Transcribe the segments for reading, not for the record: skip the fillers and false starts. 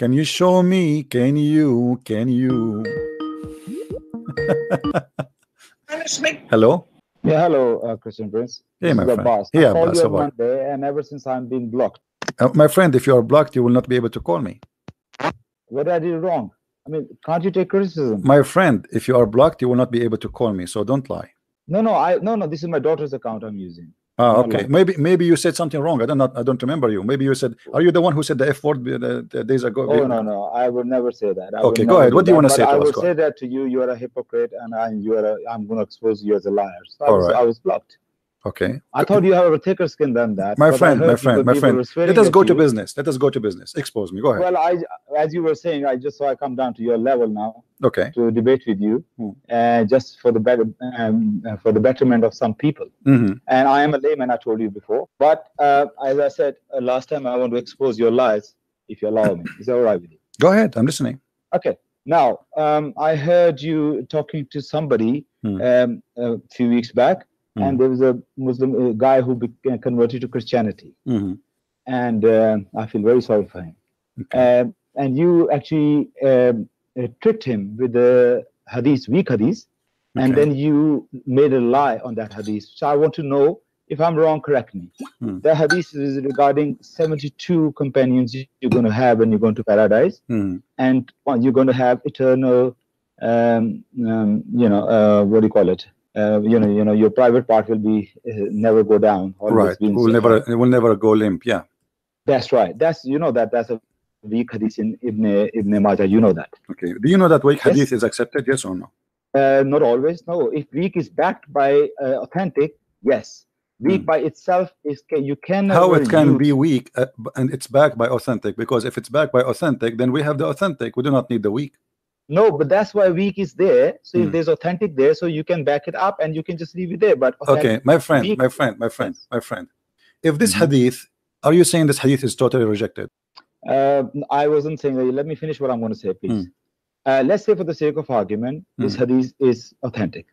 Can you show me? Can you? Hello? Yeah, hello, Christian Prince. Hey, my friend. Abbas. Yeah, I called you on Monday, and ever since I'm being blocked. My friend, if you are blocked, you will not be able to call me. What I did wrong? I mean, can't you take criticism? My friend, if you are blocked, you will not be able to call me, so don't lie. No, this is my daughter's account I'm using. Ah, okay. Maybe you said something wrong. I don't remember you. Maybe you said, are you the one who said the F word the days ago? Oh, no, I would never say that. Okay, go ahead. What do you want to say to us? I would say that to you. You are a hypocrite, and I'm going to expose you as a liar. So I was blocked. Okay. I thought you have a thicker skin than that. My friend. Let us go to business. Expose me. Go ahead. Well, as you were saying, I come down to your level now. Okay. To debate with you, just for the better, for the betterment of some people. And I am a layman. I told you before. But as I said last time, I want to expose your lies. If you allow me, is that all right with you? Go ahead. I'm listening. Okay. Now, I heard you talking to somebody a few weeks back. And there was a Muslim guy who converted to Christianity, and I feel very sorry for him. Okay. And you actually tricked him with the hadith, weak hadith, and then you made a lie on that hadith. So I want to know if I'm wrong. Correct me. The hadith is regarding 72 companions you're going to have when you go into paradise, and you're going to have eternal, what do you call it? Your private part will be never go down. Right, it will never go limp. Yeah, that's right. That's a weak hadith in Ibn Majah. You know that. Okay. Do you know that weak hadith is accepted? Yes or no? Not always. No. If weak is backed by authentic, yes. Weak by itself is you can. How it can be weak and it's backed by authentic? Because if it's backed by authentic, then we have the authentic. We do not need the weak. No, but that's why weak is there. So if there's authentic there, so you can back it up and you can just leave it there. But okay, my friend. If this hadith, are you saying this hadith is totally rejected? I wasn't saying that. Let me finish what I'm going to say, please. Let's say for the sake of argument, this hadith is authentic.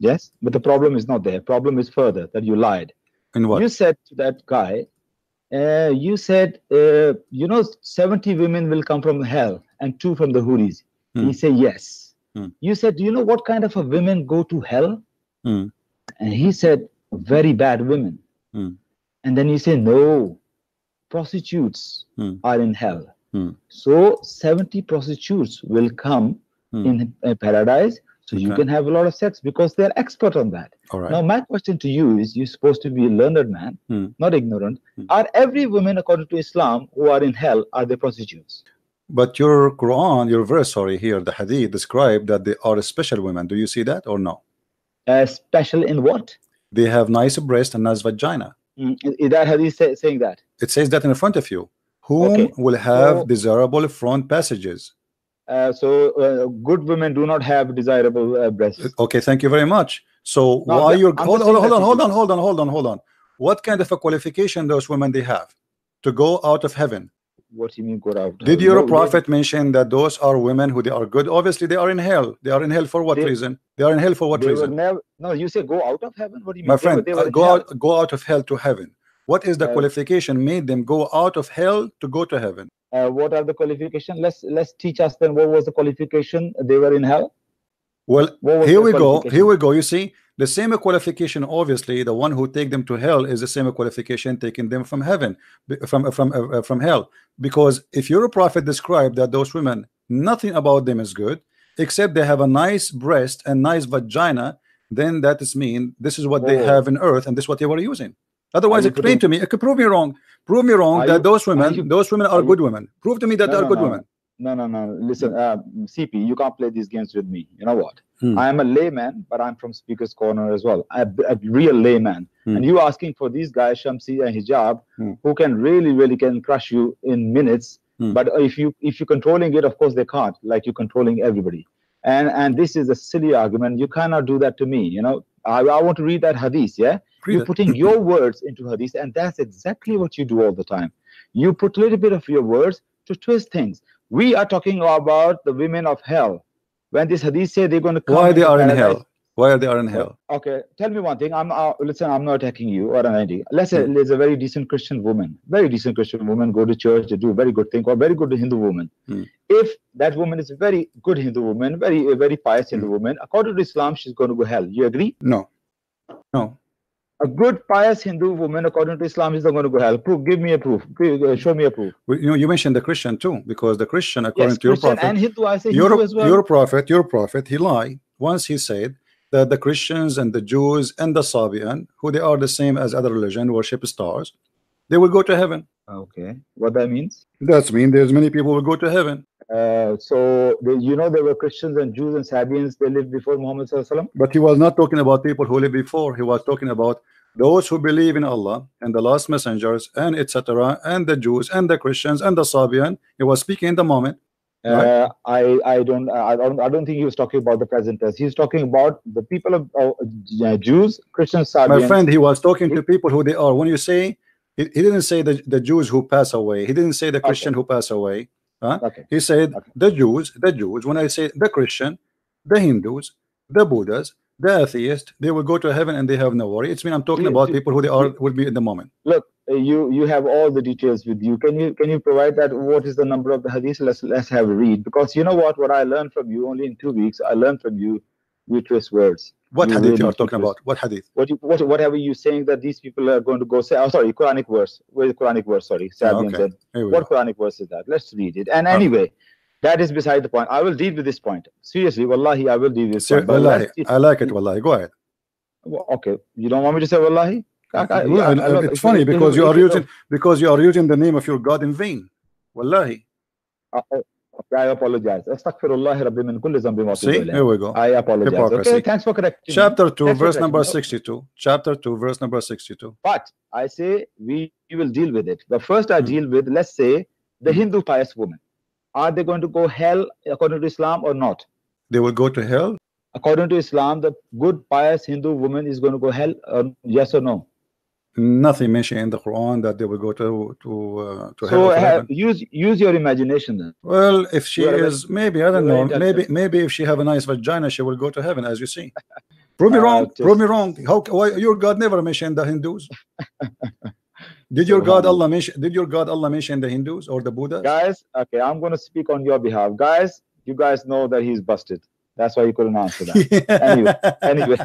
Yes, but the problem is not there. Problem is further that you lied. And what? You said to that guy, you said, 70 women will come from hell and 2 from the Huris. He said, yes. You said, do you know what kind of a women go to hell? And he said, very bad women. And then you say, no, prostitutes are in hell. So 70 prostitutes will come in paradise. So you can have a lot of sex because they're expert on that. All right. Now, my question to you is, you're supposed to be a learned man, not ignorant. Are every woman, according to Islam, who are in hell, are they prostitutes? But your Quran, your verse, the Hadith described that they are special women. Do you see that or no? Special in what? They have nice breast and nice vagina. Is that Hadith saying that? It says that in front of you. Whom will have desirable front passages? Good women do not have desirable breasts. Okay, thank you very much. So no, why you're hold on? What kind of a qualification those women they have to go out of heaven? What do you mean go out? Did your prophet mention that those are women who they are good? Obviously, they are in hell. They are in hell for what reason? They are in hell for what reason? No, you say go out of heaven. What do you mean? My friend, go out of hell to heaven. What is the qualification made them go out of hell to go to heaven? What are the qualifications? Let's teach us then. What was the qualification? They were in hell. Well, here we go. You see, the same qualification. Obviously, the one who take them to hell is the same qualification taking them from heaven, from hell. Because if your prophet described that those women, nothing about them is good except they have a nice breast and nice vagina, then that is mean this is what they have in earth and this is what they were using. Otherwise, explain to me. It could prove me wrong. Prove me wrong that those women are good women. Prove to me that they are good women. No. Listen, CP, you can't play these games with me. You know what? I am a layman, but I'm from Speaker's Corner as well. I'm a real layman. And you asking for these guys, Shamsi and Hijab, who can really can crush you in minutes. But if you're controlling it, of course they can't. Like you're controlling everybody. And this is a silly argument. You cannot do that to me. You know, I want to read that hadith. Yeah, you're putting your words into hadith, and that's exactly what you do all the time. You put a little bit of your words to twist things. We are talking about the women of hell. When this hadith say they're going to come, why they are in hell? where they are in hell. Okay, tell me one thing. Listen, I'm not attacking you or anything. Let's say there's a very decent Christian woman, go to church, they do very good thing, or very good Hindu woman. If that woman is a very good Hindu woman, very pious Hindu woman, according to Islam, she's going to go to hell. You agree? No. No. A good pious Hindu woman, according to Islam, is not going to go to hell. Proof, give me a proof. Show me a proof. Well, you mentioned the Christian too, because the Christian, according to your prophet, and Hindu, I say Hindu as well. Your prophet, he lied once. He said that the Christians and the Jews and the Sabian, who they are the same as other religion, worship stars, they will go to heaven. Okay, what that means? That means there's many people will go to heaven. There were Christians and Jews and Sabians, they lived before Muhammad Sallallahu Alaihi Wasallam. But he was not talking about people who lived before. He was talking about those who believe in Allah and the last messengers and etc. and the Jews and the Christians and the Sabian. He was speaking in the moment. Right? I don't think he was talking about the present tense. He's talking about the people of Jews, Christians, Sabians. My friend, he was talking to people who they are. When you say, he didn't say the Jews who pass away. He didn't say the Christian who pass away. He said the Jews. When I say the Christian, the Hindus, the Buddhas, the atheists, they will go to heaven and they have no worry. It's mean I'm talking about people who they are will be in the moment. Look, you have all the details with you. Can you provide that? What is the number of the hadith? Let's have a read, because you know what I learned from you only in 2 weeks. I learned from you twist words. What hadith really you are talking about? What hadith? Whatever you saying that these people are going to go say. Oh, sorry, Quranic verse. Where is Quranic verse? Sorry, Sabians. What Quranic verse is that? Let's read it. And anyway, that is beside the point. I will deal with this point seriously. Wallahi, I will deal with this. Wallahi, I like it. Wallahi, go ahead. Well, okay, you don't want me to say wallahi? It's funny because you are using the name of your God in vain. Wallahi. I apologize. See, here we go. I apologize. Hypocrisy. Okay, thanks for correcting. Chapter 2, verse number 62. But I say we will deal with it. But first, I deal with, let's say, the Hindu pious woman. Are they going to go hell according to Islam or not? They will go to hell. According to Islam, the good pious Hindu woman is going to go hell. Yes or no? Nothing mentioned in the Quran that they will go to hell. So use your imagination then. Well, if she is, maybe I don't know. Maybe if she have a nice vagina, she will go to heaven, as you see. Prove me wrong. Prove me wrong. Why your God never mentioned the Hindus? Did your God Allah mention the Hindus or the Buddhas? Guys, okay, I'm going to speak on your behalf. Guys, you guys know that he's busted. That's why you couldn't answer that. Anyway.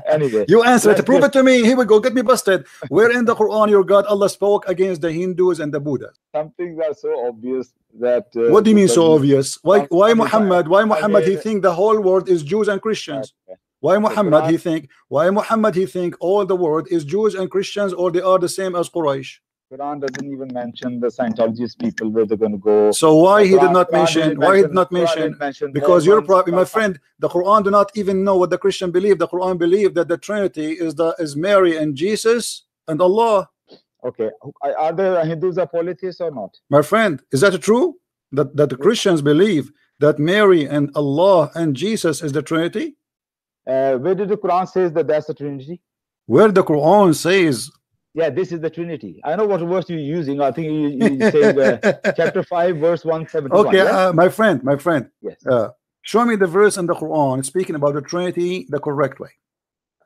You answer it. Prove it to me. Here we go. Get me busted. Where in the Quran your God Allah spoke against the Hindus and the Buddhas? Some things are so obvious that. What do you mean so obvious? Why Muhammad? He think the whole world is Jews and Christians. Okay. Why Muhammad? He think all the world is Jews and Christians, or they are the same as Quraysh? Quran doesn't even mention the Scientologists people where they're going to go. So why Quran, he did not mention? Because your problem, my friend, the Quran do not even know what the Christian believe. The Quran believe that the Trinity is Mary and Jesus and Allah. Okay, are the Hindus are polytheists or not? My friend, is that true? That the Christians believe that Mary and Allah and Jesus is the Trinity? Where did the Quran says that that's the Trinity? Where the Quran says. Yeah, this is the Trinity. I know what verse you're using. I think you say chapter 5, verse 171. Okay, yeah? my friend. Yes. Show me the verse in the Quran speaking about the Trinity the correct way.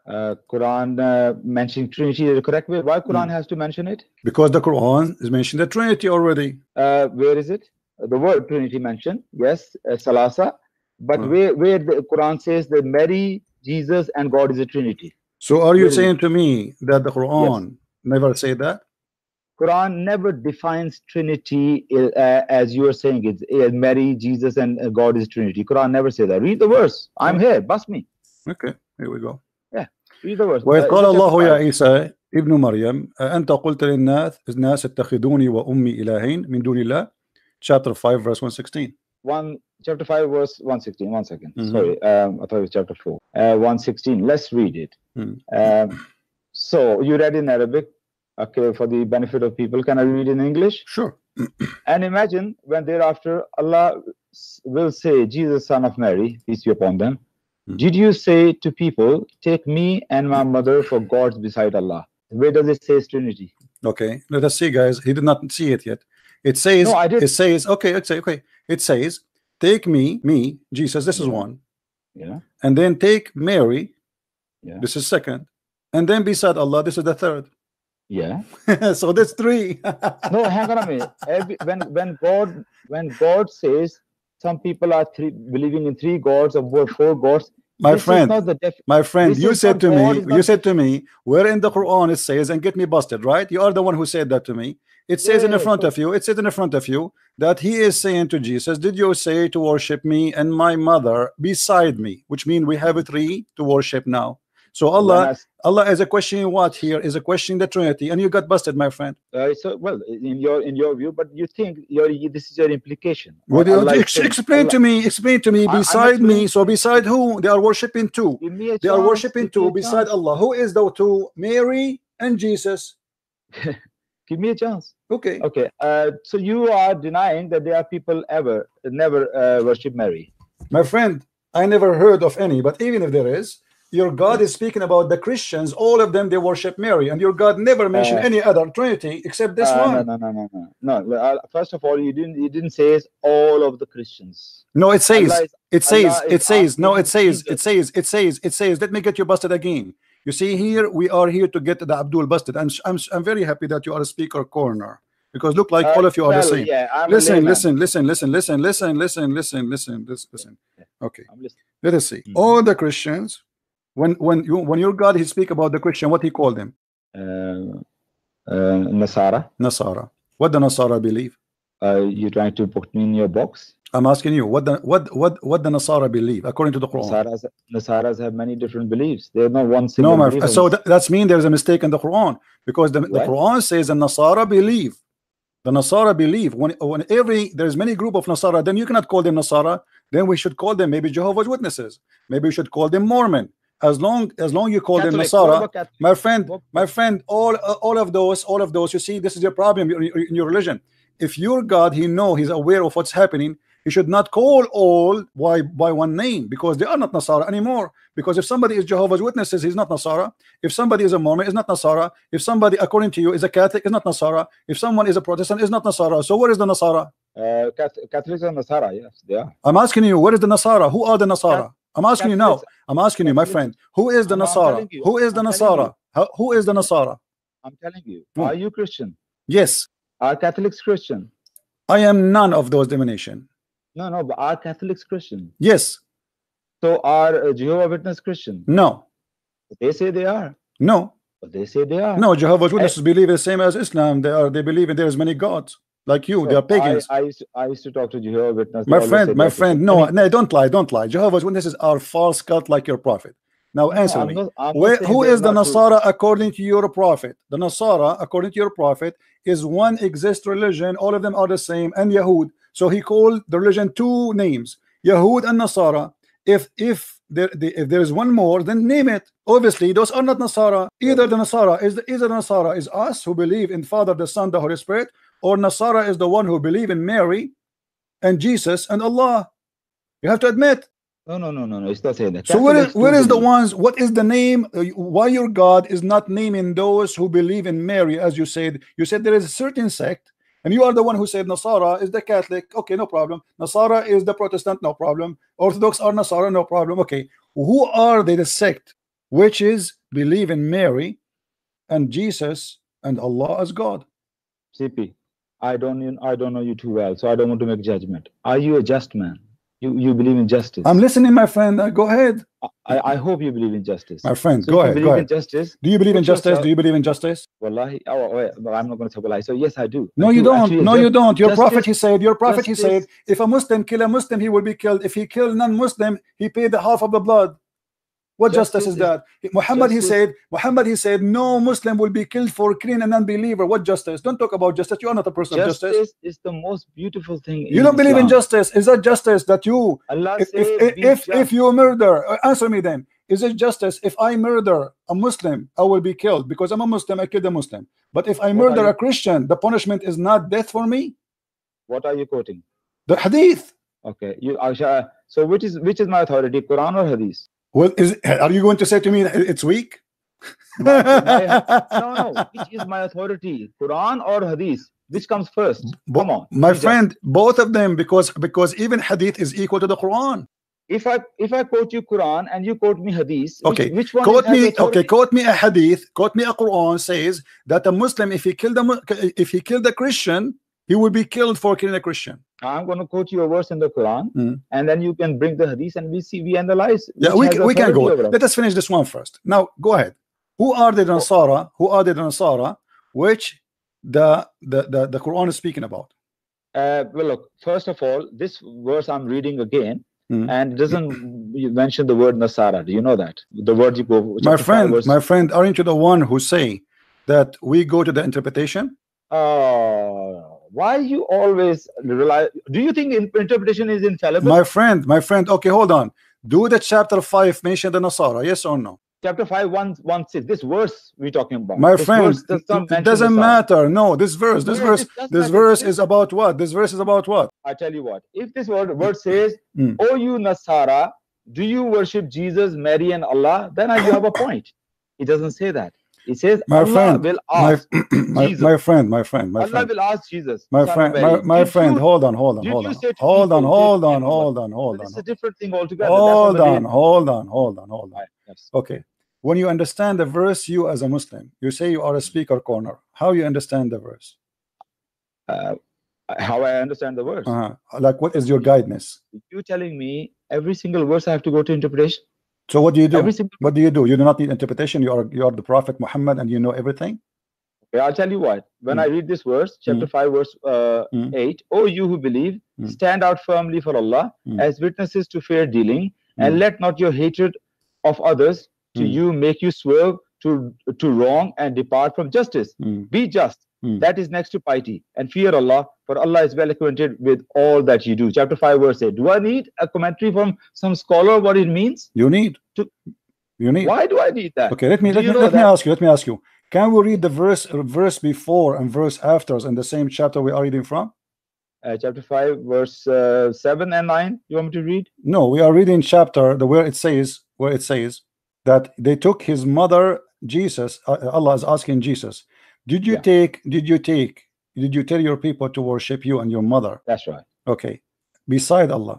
Quran mentioning Trinity the correct way. Why Quran has to mention it? Because the Quran is mentioned the Trinity already. Where is it? The word Trinity mentioned. Yes, Salasa. But where the Quran says that Mary, Jesus, and God is a Trinity. So are you saying to me that the Quran? Yes. Never say that. Quran never defines Trinity as you are saying it. Mary, Jesus, and God is Trinity. Quran never say that. Read the verse. I'm here. Bust me. Okay. Here we go. Yeah. Read the verse. وَإِذْ قَالَ اللَّهُ يَا عِيسَى ابْنُ مَرْيَمَ أَنْتَ قُلْتَ لِلنَّاسِ اتَّخِذُونِي وَأُمِّي إِلَهَيْنِ مِنْ دُونِ اللَّهِ. Chapter 5, verse 116. Chapter 5, verse 116. 1 second. Sorry. I thought it was chapter 4. 116. Let's read it. So you read in Arabic, okay, for the benefit of people. Can I read in English? Sure. And imagine when thereafter Allah will say, Jesus, son of Mary, peace be upon them, did you say to people, take me and my mother for gods beside Allah? Where does it say Trinity? Okay, let us see, guys. He did not see it yet. It says, no, I did. It says, okay. It says, take me, Jesus, this is one. Yeah. And then take Mary, Yeah. This is second. And then beside Allah, this is the third. Yeah. So that's three. No, hang on a minute. When God says some people are believing in three gods or four gods, my friend, you said to me, where in the Quran it says, and get me busted, right? You are the one who said that to me. It says in front of you that he is saying to Jesus, did you say to worship me and my mother beside me? Which means we have a three to worship now. So Allah is a question. What here is a question the Trinity, and you got busted, my friend. So well, in your view, but you think this is your implication. What do you explain to me? Beside me, so beside who they are worshiping two? They are worshiping two beside Allah. Who is the two? Mary and Jesus. Give me a chance. Okay. Okay. So you are denying that there are people never worship Mary, my friend. I never heard of any, but even if there is. Your God is speaking about the Christians. All of them, they worship Mary, and your God never mentioned any other Trinity except this one. No. First of all, you didn't say all of the Christians. No, it says. Unless, it says. Let me get you busted again. You see, here we are here to get the Abdul busted. I'm very happy that you are a Speaker Corner, because look like all of you are the same. Yeah, listen. Okay, let us see. All the Christians. When your God he speak about the Christian, what he called them? Nasara. What the Nasara believe? You trying to put me in your box? I'm asking you what the Nasara believe according to the Quran. Nasaras have many different beliefs. They have not one single. No, my friend. So that's mean there is a mistake in the Quran, because the Quran says the Nasara believe. The Nasara believe when there's many group of Nasara, then you cannot call them Nasara. Then we should call them maybe Jehovah's Witnesses. Maybe we should call them Mormon. As long you call them Nasara, my friend, all of those, you see, this is your problem in your religion. If your God, he's aware of what's happening, he should not call all by one name, because they are not Nasara anymore. Because if somebody is Jehovah's Witnesses, he's not Nasara. If somebody is a Mormon, he's not Nasara. If somebody, according to you, is a Catholic, is not Nasara. If someone is a Protestant, is not Nasara. So where is the Nasara? Catholics and Nasara, yes, they are. I'm asking you, where is the Nasara? Who are the Nasara? I'm asking you now. I'm asking you, my friend, who is the Nasara? Who is the Nasara? Who is the Nasara? I'm telling you. Are you Christian? Yes. Are Catholics Christian? I am none of those denomination. No, but are Catholics Christian? Yes. So are Jehovah's Witness Christian? No. They say they are. No. But they say they are. No, Jehovah's Witnesses believe the same as Islam. They believe in there is many gods. Like you, so they are pagans. I used to talk to Jehovah's Witnesses. My friend, no, don't lie. Jehovah's Witnesses are false cult like your prophet. Now answer me. Who is the Nasara according to your prophet? The Nasara, according to your prophet, is one exist religion. All of them are the same, and Yahud. So he called the religion two names, Yahud and Nasara. If there is one more, then name it. Obviously, those are not Nasara. Either the Nasara is us who believe in Father, the Son, the Holy Spirit. Or Nasara is the one who believe in Mary and Jesus and Allah. You have to admit. No, it's not saying that. So where is the ones? What is the name? Why your God is not naming those who believe in Mary, as you said? You said there is a certain sect, and you are the one who said Nasara is the Catholic. Okay, no problem. Nasara is the Protestant, no problem. Orthodox are Nasara, no problem. Okay, who are they? The sect which is believe in Mary and Jesus and Allah as God. CP. I don't know you too well, so I don't want to make judgment. Are you a just man? You believe in justice? I'm listening, my friend. Go ahead. I hope you believe in justice, my friend. So go ahead. Justice. Do you believe in justice? Do you believe in justice? Wallahi, I'm not going to lie. So yes, I do. No, you don't. Actually, no, you don't. Your prophet, he said, if a Muslim kill a Muslim, he will be killed. If he kill non-Muslim, he paid the half of the blood. What justice is that? Muhammad, he said, no Muslim will be killed for killing an unbeliever. What justice? Don't talk about justice. You are not a person of justice. Justice is the most beautiful thing. You don't believe in justice. Is that justice that you? Allah if you murder, answer me then. Is it justice if I murder a Muslim, I will be killed because I'm a Muslim. I killed a Muslim. But if I murder a Christian, the punishment is not death for me. What are you quoting? The Hadith. Okay. So which is my authority, Quran or Hadith? Well, are you going to say to me it's weak? No. Which is my authority, Quran or Hadith? Which comes first? Come on, my friend. Both of them, because even Hadith is equal to the Quran. If I quote you Quran and you quote me Hadith, okay, which one? Quote me a Hadith, quote me a Quran says that a Muslim, if he killed a Christian, he will be killed for killing a Christian. I'm going to quote you a verse in the Quran, and then you can bring the Hadith, and we analyze. Yeah, we can go. Let us finish this one first. Now go ahead. Who are the Nasara? Who are the Nasara? Which the Quran is speaking about? Well, look. First of all, this verse I'm reading again. And doesn't you mention the word Nasara? Do you know that the word you go? My friend, aren't you the one who say that we go to the interpretation? Why you always rely? Do you think interpretation is infallible? My friend. Okay, hold on. Do the chapter 5 mention the Nasara? Yes or no? Chapter 5, 1-6. This verse we're talking about. My friend, it doesn't matter. No, this verse is about what? This verse is about what? I tell you what. If this word says, "Oh, you Nasara, do you worship Jesus, Mary, and Allah?" Then you have a point. It doesn't say that. It says, "Allah will ask Jesus." My friend, hold on. It's a different thing altogether. Hold on. Okay, when you understand the verse, you as a Muslim, you say you are a speaker corner. How you understand the verse? How I understand the verse? Like, what is your guidance? You telling me every single verse I have to go to interpretation? So what do you do? What do you do? You do not need interpretation. You are the Prophet Muhammad, and you know everything. Yeah, I'll tell you what. When I read this verse, chapter 5, verse 8, "O you who believe, stand out firmly for Allah as witnesses to fair dealing, and let not your hatred of others to you make you swerve to wrong and depart from justice. Be just, that is next to piety, and fear Allah, for Allah is well acquainted with all that you do." Chapter 5 verse 8. Do I need a commentary from some scholar what it means? You need. Why do I need that? Okay, let me ask you, can we read the verse before and verse afters in the same chapter we are reading from? Chapter 5 verse 7 and 9. You want me to read? No, we are reading where it says that they took his mother. Jesus, Allah is asking Jesus, did you tell your people to worship you and your mother? That's right. Okay, beside Allah,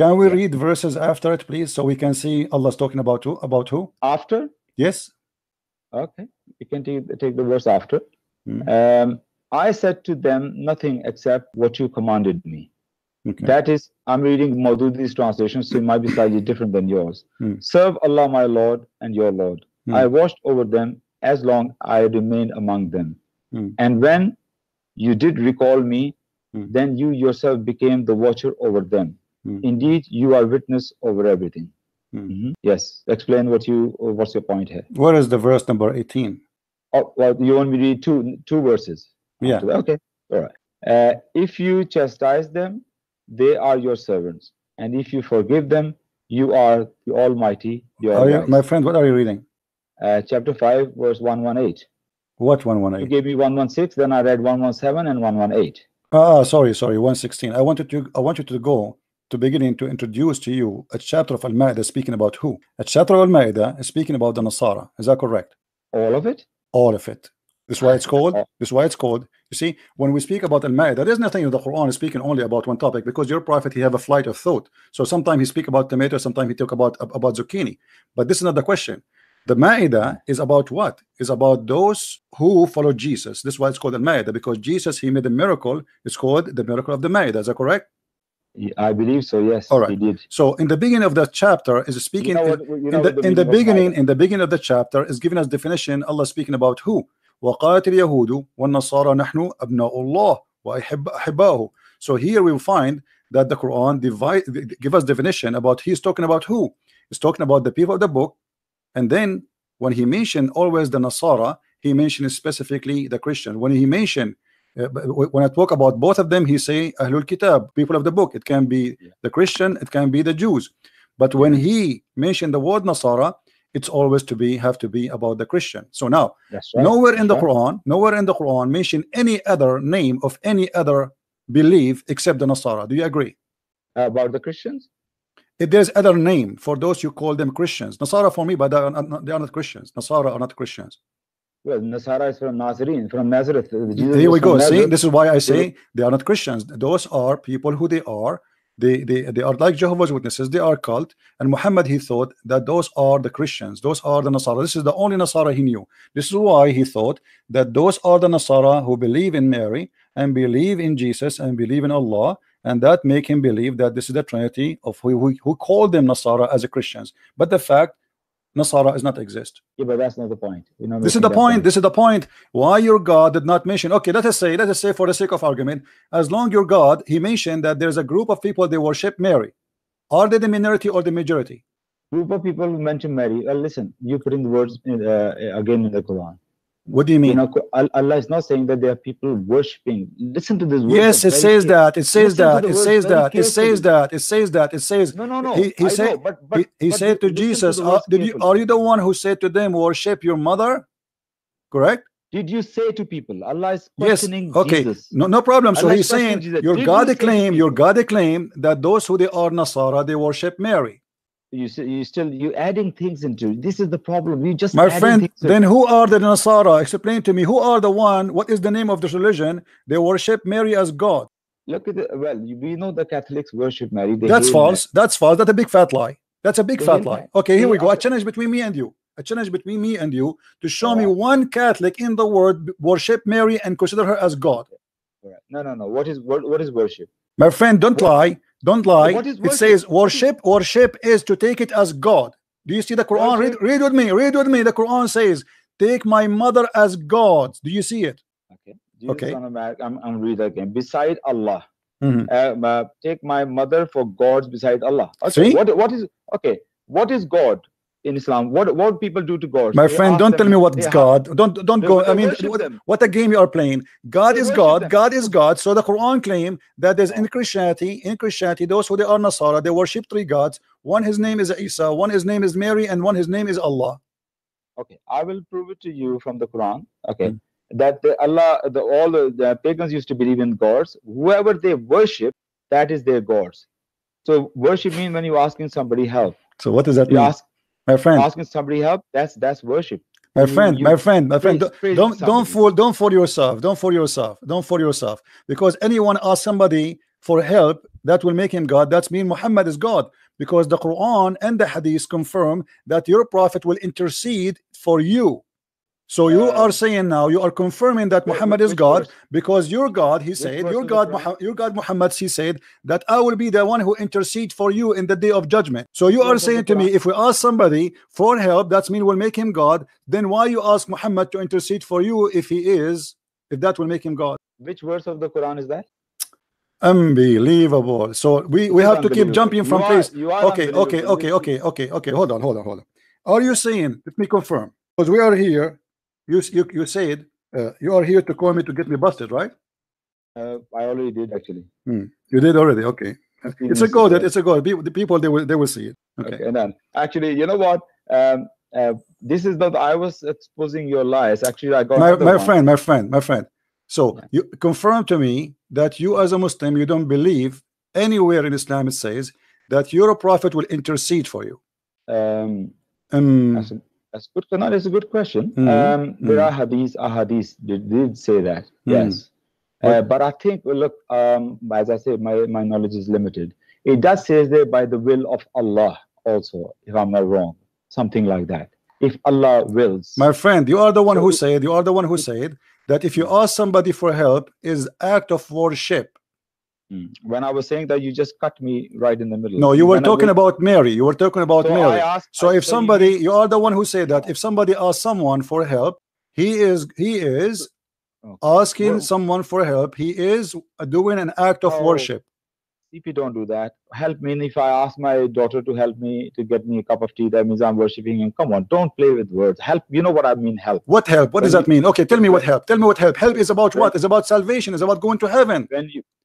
can we read verses after it, please, so we can see Allah's talking about who? After? Yes. Okay, you can take the verse after. "I said to them nothing except what you commanded me." Okay. That is, I'm reading Maududi's translation, so it might be slightly different than yours. "Serve Allah my Lord and your Lord." "I watched over them as long I remained among them." "And when you did recall me, then you yourself became the watcher over them." "Indeed, you are witness over everything." Yes, explain what's your point here. What is the verse number 18? Oh, well, you want me to read two verses? Yeah. Okay. All right. "If you chastise them, they are your servants, and if you forgive them, you are the Almighty." My friend, what are you reading? Chapter 5 verse 118. What 118? You gave me 116, then I read 117 and 118. Sorry, 116. I wanted to go to beginning to introduce to you a chapter of Al-Ma'idah speaking about who? A chapter of Al-Ma'idah is speaking about the Nasara. Is that correct? All of it? All of it. This is why it's called. You see, when we speak about Al-Ma'idah, there's nothing in the Quran speaking only about one topic, because your prophet, he have a flight of thought. So sometimes he speak about tomato, sometimes he talk about zucchini. But this is not the question. The Ma'idah is about what? Is about those who follow Jesus. This is why it's called Al-Ma'idah, because Jesus, he made a miracle. It's called the miracle of the Ma'idah. Is that correct? I believe so. Yes. All right. He did. So in the beginning of the chapter is speaking. In the beginning of the chapter is giving us definition. Allah speaking about who? وَقَاتِ الْيَهُودُ وَالنَّصَارَى نَحْنُ أَبْنَاءُ اللَّهِ وَأَحِبَّاهُ. So here we will find that the Quran give us definition about he's talking about who? He's talking about the people of the book. And then when he mentioned always the Nasara, he mentioned specifically the Christian. When he mentioned, when I talk about both of them, he say Ahlul Kitab, people of the book. It can be the Christian, it can be the Jews. But when he mentioned the word Nasara, it's always have to be about the Christian. So now, nowhere in the Quran mention any other name of any other belief except the Nasara. Do you agree? About the Christians? If there's other name for those you call them Christians. Nasara for me, but they are not Christians. Nasara are not Christians. Well, Nasara is from Nazarene, from Nazareth. Here we go. See, this is why I say they are not Christians. Those are people who they are. They are like Jehovah's Witnesses. They are cult. And Muhammad, he thought that those are the Christians. Those are the Nasara. This is the only Nasara he knew. This is why he thought that those are the Nasara who believe in Mary and believe in Jesus and believe in Allah. And that make him believe that this is the Trinity of who called them Nasara as a Christians. But the fact, Nasara does not exist. Yeah, but that's not the point. This is the point. This is the point. Why your God did not mention? Okay, let us say for the sake of argument, as long your God, he mentioned that there's a group of people they worship Mary. Are they the minority or the majority? Group of people who mention Mary. Well, listen, you put in the words again in the Quran. What do you mean? Allah is not saying that there are people worshiping. Listen to this word. Yes, it says that. It says that. It says that. It says that. It says that. It says. No, no, no. He said. He said to Jesus, "Are you the one who said to them, worship your mother?" Correct. Did you say to people? Allah is questioning Jesus. Yes. Okay. No, no problem. So he's saying your God claim that those who they are Nasara, they worship Mary. You adding things into this is the problem. You just my friend. Then who are the Nasara? Explain to me who are the one. What is the name of this religion? They worship Mary as God. Look at it. Well, we know the Catholics worship Mary. That's false. That's false. That's a big fat lie. That's a big fat lie. Okay, here we go. A challenge between me and you. A challenge between me and you to show me one Catholic in the world worship Mary and consider her as God. No, no, no. What is worship? My friend, don't lie. Don't lie. It says worship. Worship is to take it as God. Do you see the Quran? Read with me. Read with me. The Quran says, "Take my mother as God." Do you see it? Okay. Okay. I'm read again. Beside Allah, take my mother for gods beside Allah. Okay. See? What is okay? What is God in Islam? What people do to God? My friend, don't tell me what's God. Don't go. I mean, what a game you are playing. God is God. God is God. So the Quran claim that there's in Christianity, those who they are Nasara, they worship three gods. One his name is Isa, one his name is Mary, and one his name is Allah. Okay, I will prove it to you from the Quran. Okay, that all the pagans used to believe in gods. Whoever they worship, that is their gods. So worship means when you're asking somebody help. So what does that mean? My friend, asking somebody help, that's worship. My friend, don't fool yourself, because anyone asks somebody for help, that will make him God. That's mean Muhammad is God, because the Quran and the Hadith confirm that your prophet will intercede for you. So you are saying now, you are confirming that Muhammad is God, because your God, he said, your God Muhammad, he said that I will be the one who intercede for you in the day of judgment. So you are saying to me, if we ask somebody for help, that's mean we'll make him God. Then why you ask Muhammad to intercede for you if that will make him God? Which verse of the Quran is that? Unbelievable. So we have to keep jumping from place. Okay. Hold on. Are you saying? Let me confirm, because we are here. You said you are here to call me to get me busted, right? I already did, actually. You did already. Okay, it's a goal. It's a goal. The people they will see it. Okay. And then actually, you know what? This is not. I was exposing your lies. Actually, I got my friend. So you confirm to me that you, as a Muslim, you don't believe anywhere in Islam it says that your prophet will intercede for you. That's a good question. There are ahadith did say that, yes. But I think, look, as I say, my knowledge is limited. It does say there by the will of Allah also, if I'm not wrong, something like that. If Allah wills. My friend, you are the one who said that if you ask somebody for help is act of worship. When I was saying that, you just cut me right in the middle. No, you were talking about Mary. You were talking about Mary. So if somebody, you are the one who said that if somebody asks someone for help, he is asking someone for help. He is doing an act of worship. If you don't do that, help me. And if I ask my daughter to help me to get me a cup of tea, that means I'm worshiping him. Come on, don't play with words. Help, you know what I mean? Help. What help? What does that mean? Okay, tell me what help. Tell me what help. Help is about what? It's about salvation. It's about going to heaven.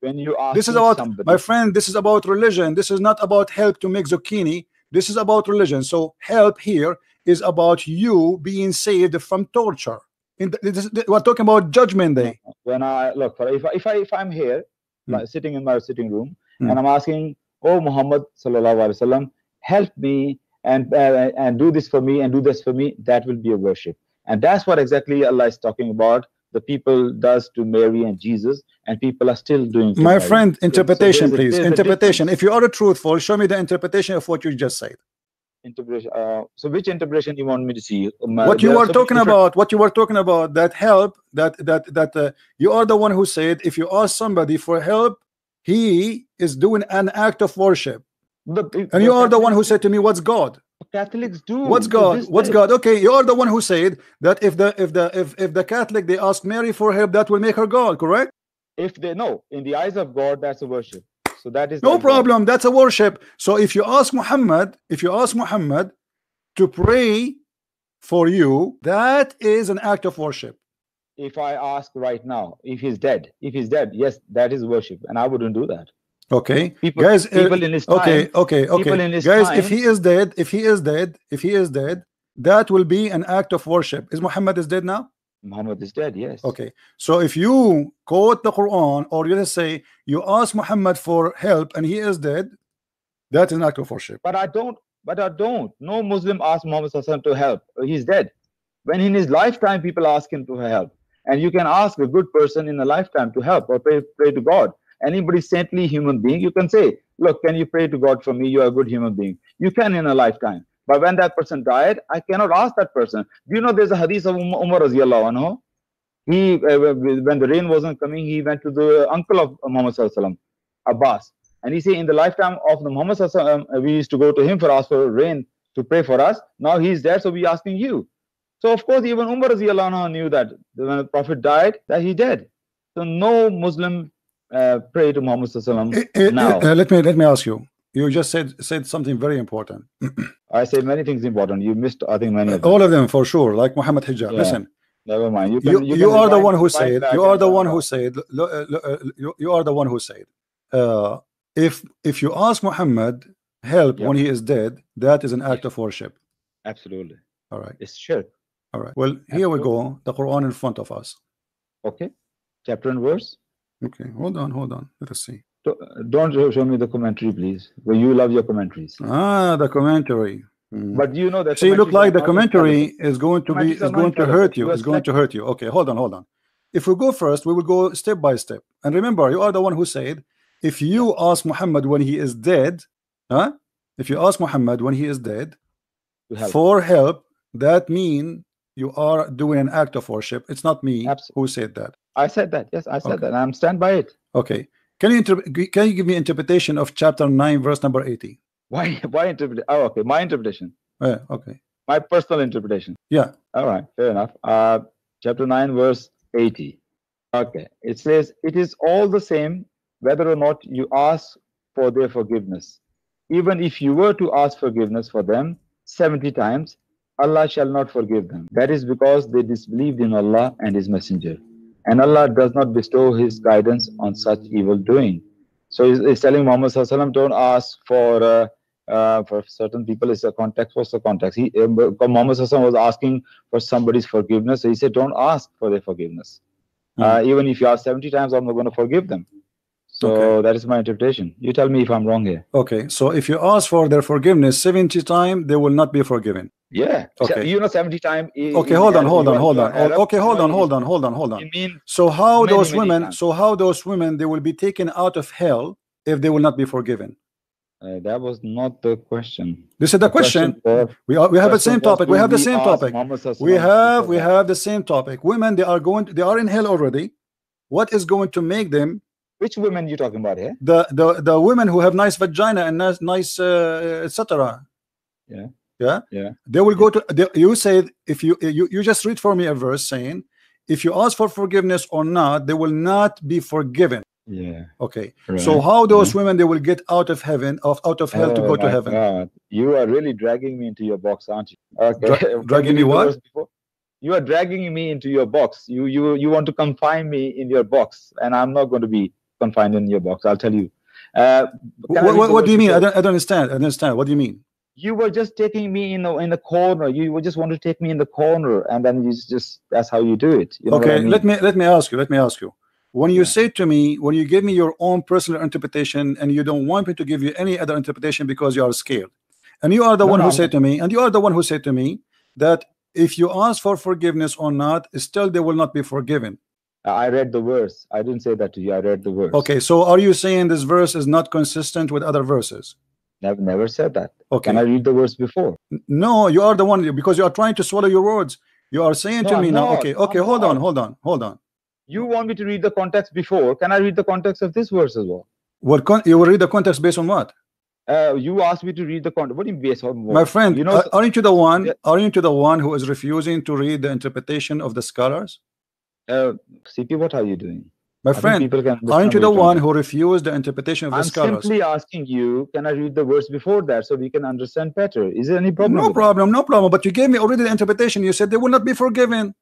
When you ask, this is about somebody. My friend, this is about religion. This is not about help to make zucchini. This is about religion. So help here is about you being saved from torture. We're talking about Judgment Day. When I look, if I'm here, like, sitting in my sitting room. And I'm asking, oh Muhammad sallallahu alaihi wasallam, help me and do this for me and do this for me. That will be a worship, and that's what exactly Allah is talking about. the people does to Mary and Jesus, and people are still doing. My friend, interpretation, so please. Interpretation. If you are truthful, show me the interpretation of what you just said. Interpretation. So, which interpretation you want me to see? What you are talking about? What you are talking about? That help. That you are the one who said, if you ask somebody for help, he is doing an act of worship. And you are the one who said to me, "What's God?" Catholics do. What's God? What's God? Okay, you are the one who said that if the Catholic they ask Mary for help, that will make her God, correct? If they know, in the eyes of God, that's a worship. So that is no problem. God. That's a worship. So if you ask Muhammad to pray for you, that is an act of worship. If I ask right now, if he's dead, yes, that is worship, and I wouldn't do that. Okay, people, guys. People in his time, okay. Guys, time, if he is dead, that will be an act of worship. Is Muhammad is dead now? Muhammad is dead. Yes. Okay. So if you quote the Quran, or you just say you ask Muhammad for help and he is dead, that is an act of worship. But I don't. No Muslim asked Muhammad to help. He's dead. When in his lifetime, people ask him to help, and you can ask a good person in a lifetime to help or pray to God. Anybody saintly human being, you can say, look, can you pray to God for me? You are a good human being. You can in a lifetime. But when that person died, I cannot ask that person. Do you know there's a hadith of Umar radiallahu anhu? He, when the rain wasn't coming, he went to the uncle of Muhammad sallallahu alaihi wasallam, Abbas. And he said, in the lifetime of the Muhammad sallallahu alaihi wasallam, we used to go to him for ask for rain to pray for us. Now he's there, so we're asking you. So of course, even Umar radiallahu anhu knew that when the Prophet died, that he dead. So no Muslim pray to Muhammad sallallahu alaihi wasallam now. Let me ask you. You just said something very important. I said many things important. You missed, I think, many of them. All of them for sure. Like Muhammad Hijab. Yeah. Listen. Never mind. You are the one who said. If you ask Muhammad help when he is dead, that is an act of worship. Absolutely. All right. It's shirk. All right. Well, here we go. The Quran in front of us. Okay. Chapter and verse. Okay, hold on. Let us see. Don't show me the commentary, please. Well, you love your commentaries. Ah, the commentary. Mm. But you know that. See, look like the commentary is going to hurt you. It's going to hurt you. Okay, hold on. If we go first, we will go step by step. And remember, you are the one who said, if you ask Muhammad when he is dead, for help, that means you are doing an act of worship. It's not me who said that. I said that. Yes, I said that. I'm stand by it. Okay. Can you give me interpretation of chapter 9, verse number 80? Why interpret? Oh, okay. My interpretation. Yeah, okay. My personal interpretation. Yeah. All right. Fair enough. Chapter 9, verse 80. Okay. It says, it is all the same whether or not you ask for their forgiveness. Even if you were to ask forgiveness for them 70 times, Allah shall not forgive them. That is because they disbelieved in Allah and His Messenger. And Allah does not bestow His guidance on such evil doing. So he's telling Muhammad sallallahu alaihi wasallam, don't ask for certain people. It's a context. What's the context? Muhammad sallallahu alaihi wasallam was asking for somebody's forgiveness. So he said, don't ask for their forgiveness. Even if you ask 70 times, I'm not going to forgive them. So that is my interpretation. You tell me if I'm wrong here. Okay. So if you ask for their forgiveness 70 times, they will not be forgiven. Yeah. Okay. You know, 70 times. Okay. Hold on. Okay. Hold on. So how those women? So how those women? They will be taken out of hell if they will not be forgiven. That was not the question. This is the question. We have the same topic. We have the same topic. Women. They are in hell already. What is going to make them? Which women you talking about here? The women who have nice vagina and nice etc. Yeah. Yeah. They will go to. You said if you just read for me a verse saying, if you ask for forgiveness or not, they will not be forgiven. Yeah. Okay. Right. So how those women they will get out of heaven, out of hell to go to heaven? God. You are really dragging me into your box, aren't you? Okay. Dragging me what? You are dragging me into your box. You want to confine me in your box, and I'm not going to be confined in your box. I'll tell you. What do you mean? I don't understand. I don't understand. What do you mean? You were just taking me in the corner. You were just want to take me in the corner, and then you just that's how you do it. You know okay, I mean? let me ask you. When you say to me, when you give me your own personal interpretation, and you don't want me to give you any other interpretation because you are scared, and you are the one who said to me that if you ask for forgiveness or not, still they will not be forgiven. I read the verse. I didn't say that to you. I read the verse. Okay, so are you saying this verse is not consistent with other verses? I've never said that. Okay. Can I read the verse before? No, you are the one, because you are trying to swallow your words. You are saying to me now, okay, hold on. You want me to read the context before. Can I read the context of this verse as well? What you will read the context based on what? You asked me to read the context. What do you base on? What? My friend, you know, aren't you the one who is refusing to read the interpretation of the scholars? CP, what are you doing? My friend, aren't you the one who refused the interpretation of the scholars? I'm simply asking you, can I read the verse before that so we can understand better? Is there any problem? No problem, no problem. But you gave me already the interpretation. You said they will not be forgiven.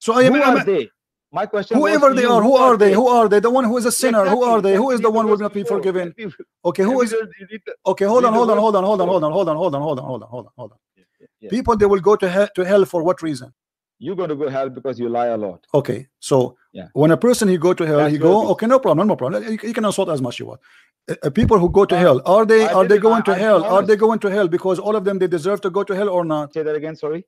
So I am. Who are they? My question. Whoever they are, who are they? Who are they? The one who is a sinner. Who are they? Who is the one who will not be forgiven? Okay, who is? Okay, hold on. People, they will go to hell for what reason? You're going to go to hell because you lie a lot. Okay, so when a person he go to hell, okay, no problem, no problem. You can insult as much as you want. People who go to hell, are they going to hell? Are they going to hell because all of them they deserve to go to hell or not? Say that again. Sorry.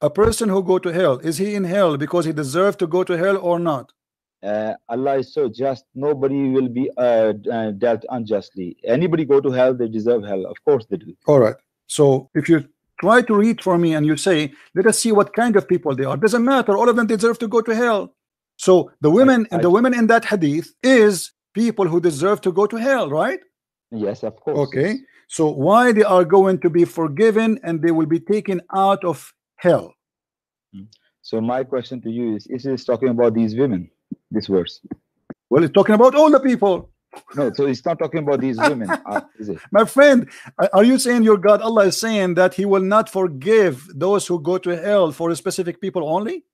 A person who go to hell, is he in hell because he deserved to go to hell or not? Allah is so just. Nobody will be dealt unjustly. Anybody go to hell, they deserve hell. Of course they do. All right. So if you try to read for me and you say, let us see what kind of people they are. Doesn't matter. All of them deserve to go to hell. So the women and the women in that hadith is people who deserve to go to hell, right? Yes, of course. Okay. So why they are going to be forgiven and they will be taken out of hell? So my question to you is this talking about these women, this verse? Well, it's talking about all the people. No, so it's not talking about these women, is it? My friend, are you saying your God, Allah, is saying that He will not forgive those who go to hell for specific people only?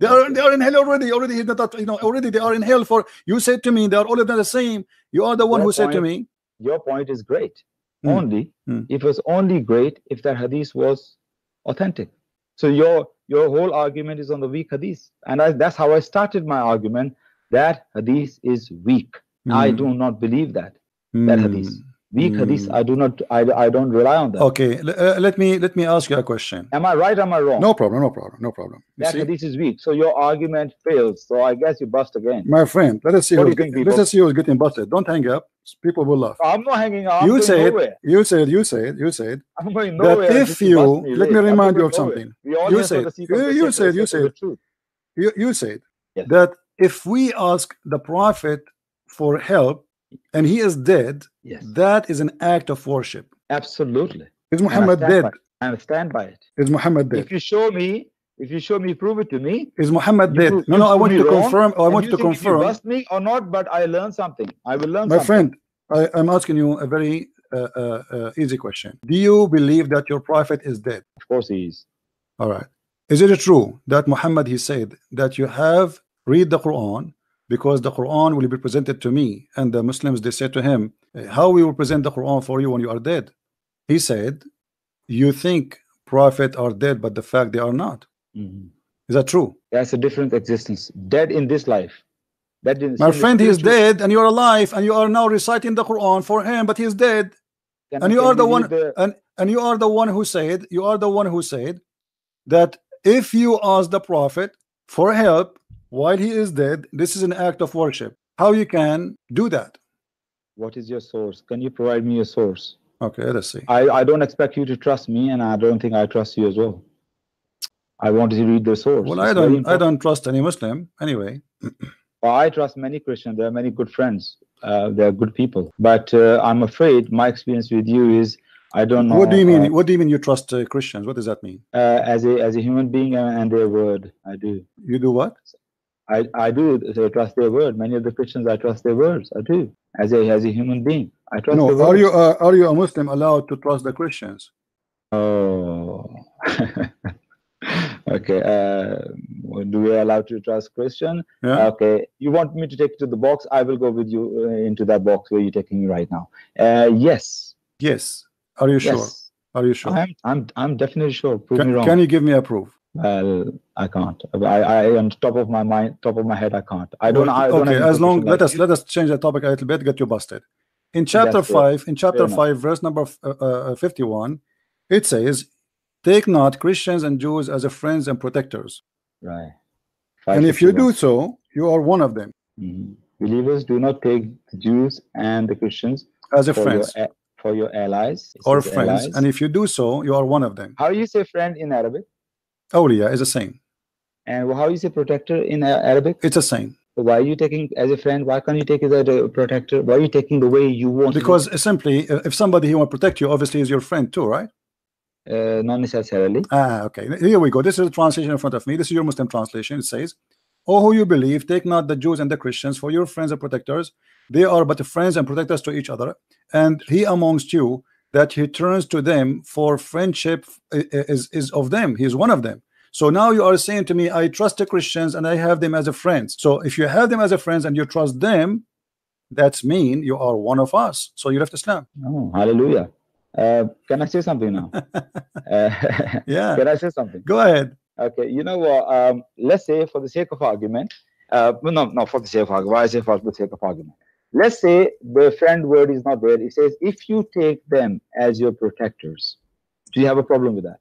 They are in hell already. Already they are in hell for. You said to me they are all of them the same. You are the one who said to me. Your point is great. It was only great if that hadith was authentic. So your whole argument is on the weak hadith, and that's how I started my argument. That hadith is weak. I do not believe that hadith. Weak hadith. I do not. I don't rely on that. Okay. Let me ask you a question. Am I right? Am I wrong? No problem. No problem. No problem. That hadith is weak. So your argument fails. So I guess you bust again. My friend, let us see. Let us see who's getting busted. Don't hang up. People will laugh. I'm not hanging up. You said. I'm going nowhere. That if you let me remind you of something. You said. That if we ask the Prophet for help and he is dead, that is an act of worship. Absolutely. Is Muhammad dead? I stand by it. Is Muhammad dead? If you show me, prove it to me. Is Muhammad dead? No, I want you to confirm. I want you to confirm. You trust me or not, but I learn something. I will learn something. My friend, I'm asking you a very easy question. Do you believe that your prophet is dead? Of course he is. All right. Is it true that Muhammad, he said that you have read the Quran, because the Quran will be presented to me? And the Muslims, they said to him, how we will present the Quran for you when you are dead? He said, you think prophets are dead, but the fact they are not. Is that true? That's a different existence. Dead in this life. My friend, he is dead and you are alive and you are now reciting the Quran for him, but he is dead. And you are the one who said that if you ask the prophet for help while he is dead, this is an act of worship. How you can do that? What is your source? Can you provide me a source? Okay, let's see. I don't expect you to trust me, and I don't think I trust you as well. I want you to read the source. Well, I don't trust any Muslim anyway. Well, I trust many Christians. There are many good friends. They are good people. But I'm afraid my experience with you is I don't know. What do you mean? What do you mean? You trust Christians? What does that mean? As a human being and their word, I do. You do what? I do trust their word. Many of the Christians, I trust their words. I do. As a human being, I trust their words. Are you a Muslim allowed to trust the Christians? Oh, okay. Do we allow to trust Christian? Yeah. Okay. You want me to take it to the box? I will go with you into that box where you're taking me right now. Yes. Yes. Are you sure? Yes. Are you sure? I'm definitely sure. Prove me wrong. Can you give me a proof? I can't. I on top of my mind, top of my head, I can't. I don't. Okay. As long let us change the topic a little bit. Get you busted. In chapter 5, verse number 51, it says, Take not Christians and Jews as friends and protectors. Right. And if you do so, you are one of them. Mm-hmm. Believers do not take the Jews and the Christians as friends. For your allies. Or friends. Allies. And if you do so, you are one of them. How do you say friend in Arabic? Awliya is the same. And how do you say protector in Arabic? It's the same. So why are you taking as a friend? Why can't you take it as a protector? Why are you taking the way you want? Because simply, if somebody who want to protect you, obviously is your friend too, right? Not necessarily. Ah, okay. Here we go. This is a translation in front of me. This is your Muslim translation. It says, "O who you believe, take not the Jews and the Christians for your friends and protectors. They are but friends and protectors to each other. And he amongst you that he turns to them for friendship is of them. He is one of them." So now you are saying to me, I trust the Christians and I have them as friends. So if you have them as friends and you trust them, that's mean you are one of us. So you left Islam. Oh, hallelujah. Can I say something now? Yeah. Can I say something? Go ahead. Okay. You know what? Let's say for the sake of argument, no, for the sake of argument. Why I say for the sake of argument? Let's say the friend word is not there. It says if you take them as your protectors, do you have a problem with that?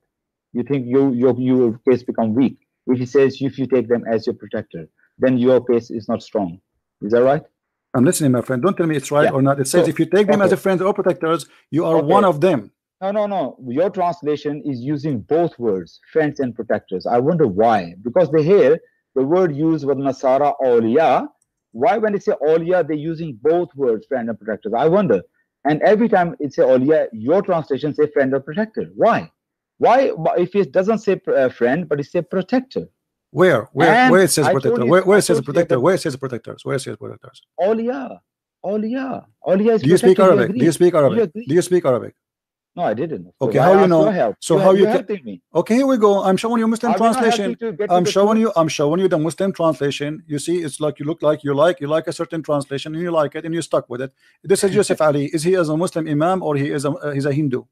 You think your case become weak if he says if you take them as your protector, then your case is not strong. Is that right? I'm listening, my friend. Don't tell me it's right or not. It says if you take them as friends or protectors, you are one of them. No. Your translation is using both words, friends and protectors. I wonder why. Because they hear the word used with Nasara awliya. Why when they say awliya, they're using both words, friend and protectors? I wonder. And every time it say awliya, your translation say friend or protector. Why? Why, if it doesn't say friend, but it says protector? Where it says protector? Where it says protector? Where it says protectors? Where it says protectors? Awliya is. Do you speak Arabic? Do you speak Arabic? Do you speak Arabic? No, I didn't. Okay, how you know? So how you helping me? Okay, here we go. I'm showing you Muslim translation. I'm showing you the Muslim translation. You see, it's like you look like you like a certain translation and you like it and you stuck with it. This is Yusuf Ali. Is he as a Muslim imam or he is he's a Hindu?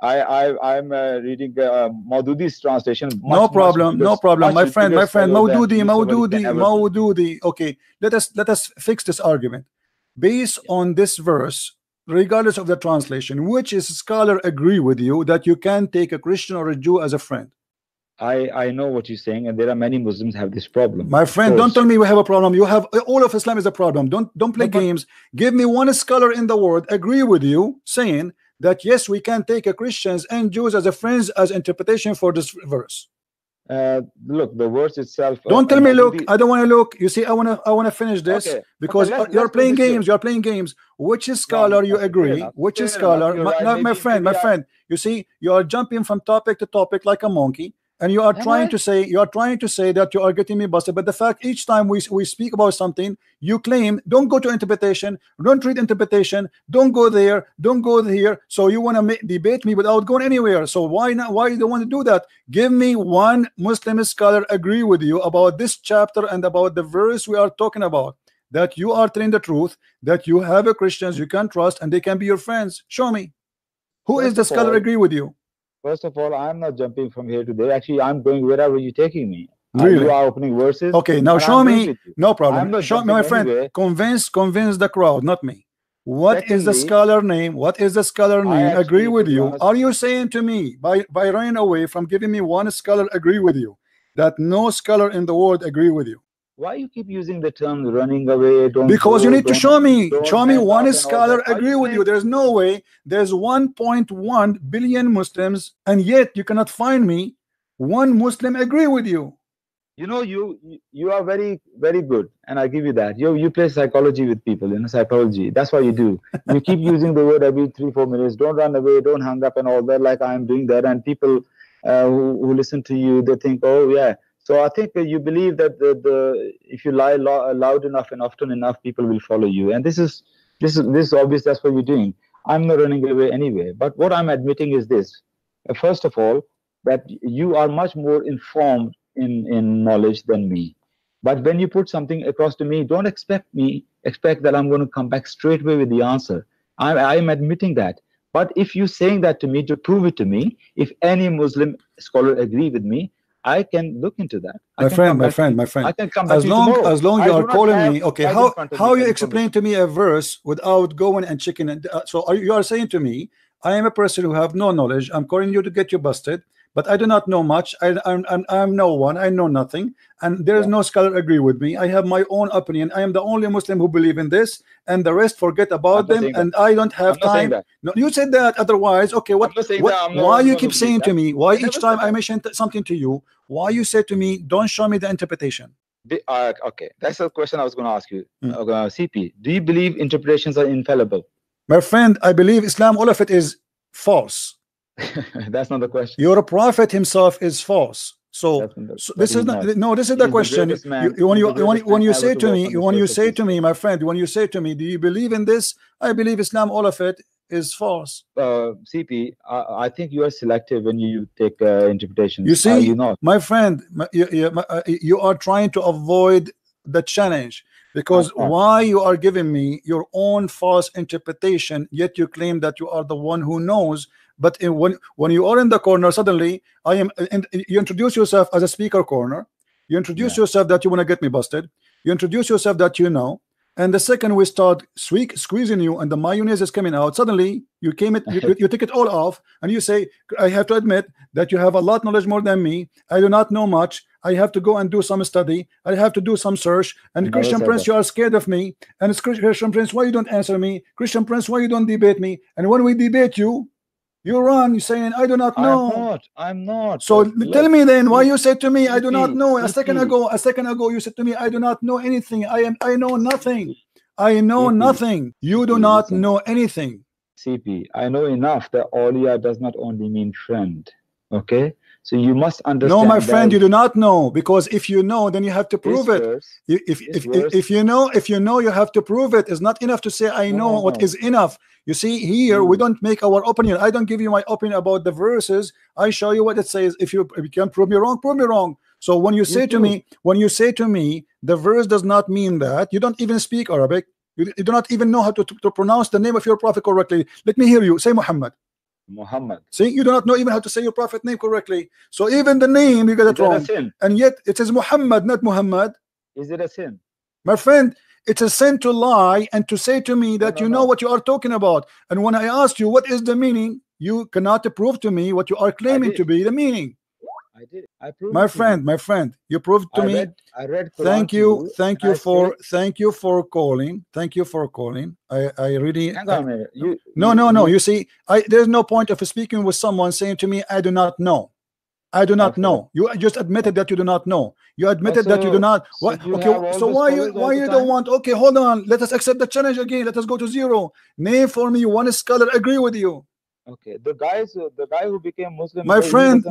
I'm reading Maududi's translation. No problem, my friend. Maududi. Okay, let us fix this argument based on this verse, regardless of the translation. Which is scholar agree with you that you can take a Christian or a Jew as friend? I know what you're saying, and there are many Muslims have this problem. My friend, don't tell me we have a problem. You have all of Islam is a problem. Don't play games. Give me one scholar in the world agree with you saying that yes, we can take Christians and Jews as friends as interpretation for this verse. Look, the verse itself. Don't tell me. Look, I don't want to look. You see, I wanna finish this because you're playing games. You're playing games. Which scholar you agree? Which scholar? My friend. You see, you are jumping from topic to topic like a monkey, and you are trying to say that you are getting me busted. But the fact each time we speak about something, you claim don't go to interpretation, don't read interpretation, don't go there, don't go here. So you want to debate me without going anywhere. So why not? Why you don't want to do that? Give me one Muslim scholar agree with you about this chapter and about the verse we are talking about, that you are telling the truth, that you have Christians you can trust and they can be your friends. Show me. Who is the scholar agree with you? First of all, I'm not jumping from here to there. Actually, I'm going wherever you're taking me. Really? You are opening verses. Okay, now show me. No problem. Show me, my friend. Convince the crowd, not me. What is the scholar name? What is the scholar name? Agree with you. Are you saying to me, by running away from giving me one scholar agree with you, that no scholar in the world agree with you? Why you keep using the term running away? Because you need to show me. Show me one scholar agree with you. There's no way. There's 1.1 billion Muslims, and yet you cannot find me one Muslim agree with you. You know, you are very, very good, and I give you that. You play psychology with people, psychology. That's what you do. You keep using the word every 3-4 minutes. Don't run away. Don't hang up and all that. Like I am doing that, and people who listen to you, they think, oh yeah. So I think you believe that if you lie loud enough and often enough, people will follow you, and this is obvious. That's what you're doing. I'm not running away anyway. But what I'm admitting is this: first of all, that you are much more informed in knowledge than me. But when you put something across to me, don't expect that I'm going to come back straight away with the answer. I'm admitting that. But if you're saying that to me to prove it to me, if any Muslim scholar agree with me, I can look into that. My friend. I can come back as long you are calling me. Okay, how you explain to me a verse without going and checking? So you are saying to me, I am a person who have no knowledge. I'm calling you to get you busted. But I do not know much. I'm no one. I know nothing. And there is no scholar agree with me. I have my own opinion. I am the only Muslim who believe in this, and the rest forget about them. And that. I don't have time. No, you said that. Otherwise, okay. What why you keep saying to me? Why each time I mention something to you? Why you say to me? Don't show me the interpretation. Okay, that's the question I was going to ask you, CP. Do you believe interpretations are infallible? My friend, I believe Islam, all of it is false. That's not the question. Your prophet himself is false. So this is not. No, this is the question. When you say to me, my friend, when you say to me, do you believe in this? I believe Islam, all of it is false. CP, I think you are selective when you take interpretations. You see, are you not? My friend, you are trying to avoid the challenge, because why you are giving me your own false interpretation, yet you claim that you are the one who knows. But when you are in the corner, suddenly you introduce yourself as a speaker corner. You introduce yourself that you want to get me busted. You introduce yourself that you know. And the second we start squeezing you, and the mayonnaise is coming out. Suddenly, you take it all off, and you say, "I have to admit that you have a lot of knowledge more than me. I do not know much. I have to go and do some study. I have to do some search." And Christian Prince, you are scared of me. And it's Christian Prince, why you don't answer me? Christian Prince, why you don't debate me? And when we debate you, you run, you're saying, I do not know. I'm not. So tell me then, why you said to me, I do not know. A second ago, you said to me, I do not know anything. I know nothing. I know nothing. You do not know anything. CP, I know enough that awliya does not only mean friend. Okay? So you must understand. No, my friend, you do not know, because if you know, then you have to prove it. If you know, you have to prove it. It's not enough to say I know what is enough. You see, here we don't make our opinion. I don't give you my opinion about the verses. I show you what it says. If you can prove me wrong, prove me wrong. So when you say to me, the verse does not mean that, you don't even speak Arabic. You do not even know how to pronounce the name of your prophet correctly. Let me hear you. Say Muhammad. See, you do not know even how to say your prophet name correctly. So even the name you got it wrong. And yet it is Muhammad, not Muhammad. Is it a sin? My friend, it's a sin to lie and to say to me that you know what you are talking about. And when I asked you what is the meaning, you cannot prove to me what you are claiming to be the meaning. I did. I proved my friend, you proved to me. I read Quran. Thank you for calling. Thank you for calling. No. You see, there's no point of speaking with someone saying to me, I do not know. I do not know. You just admitted that you do not know. You admitted that you do not. So why you don't want? Okay, hold on. Let us accept the challenge again. Let us go to zero. Name for me one scholar agree with you. Okay, the guy who became Muslim. My friend,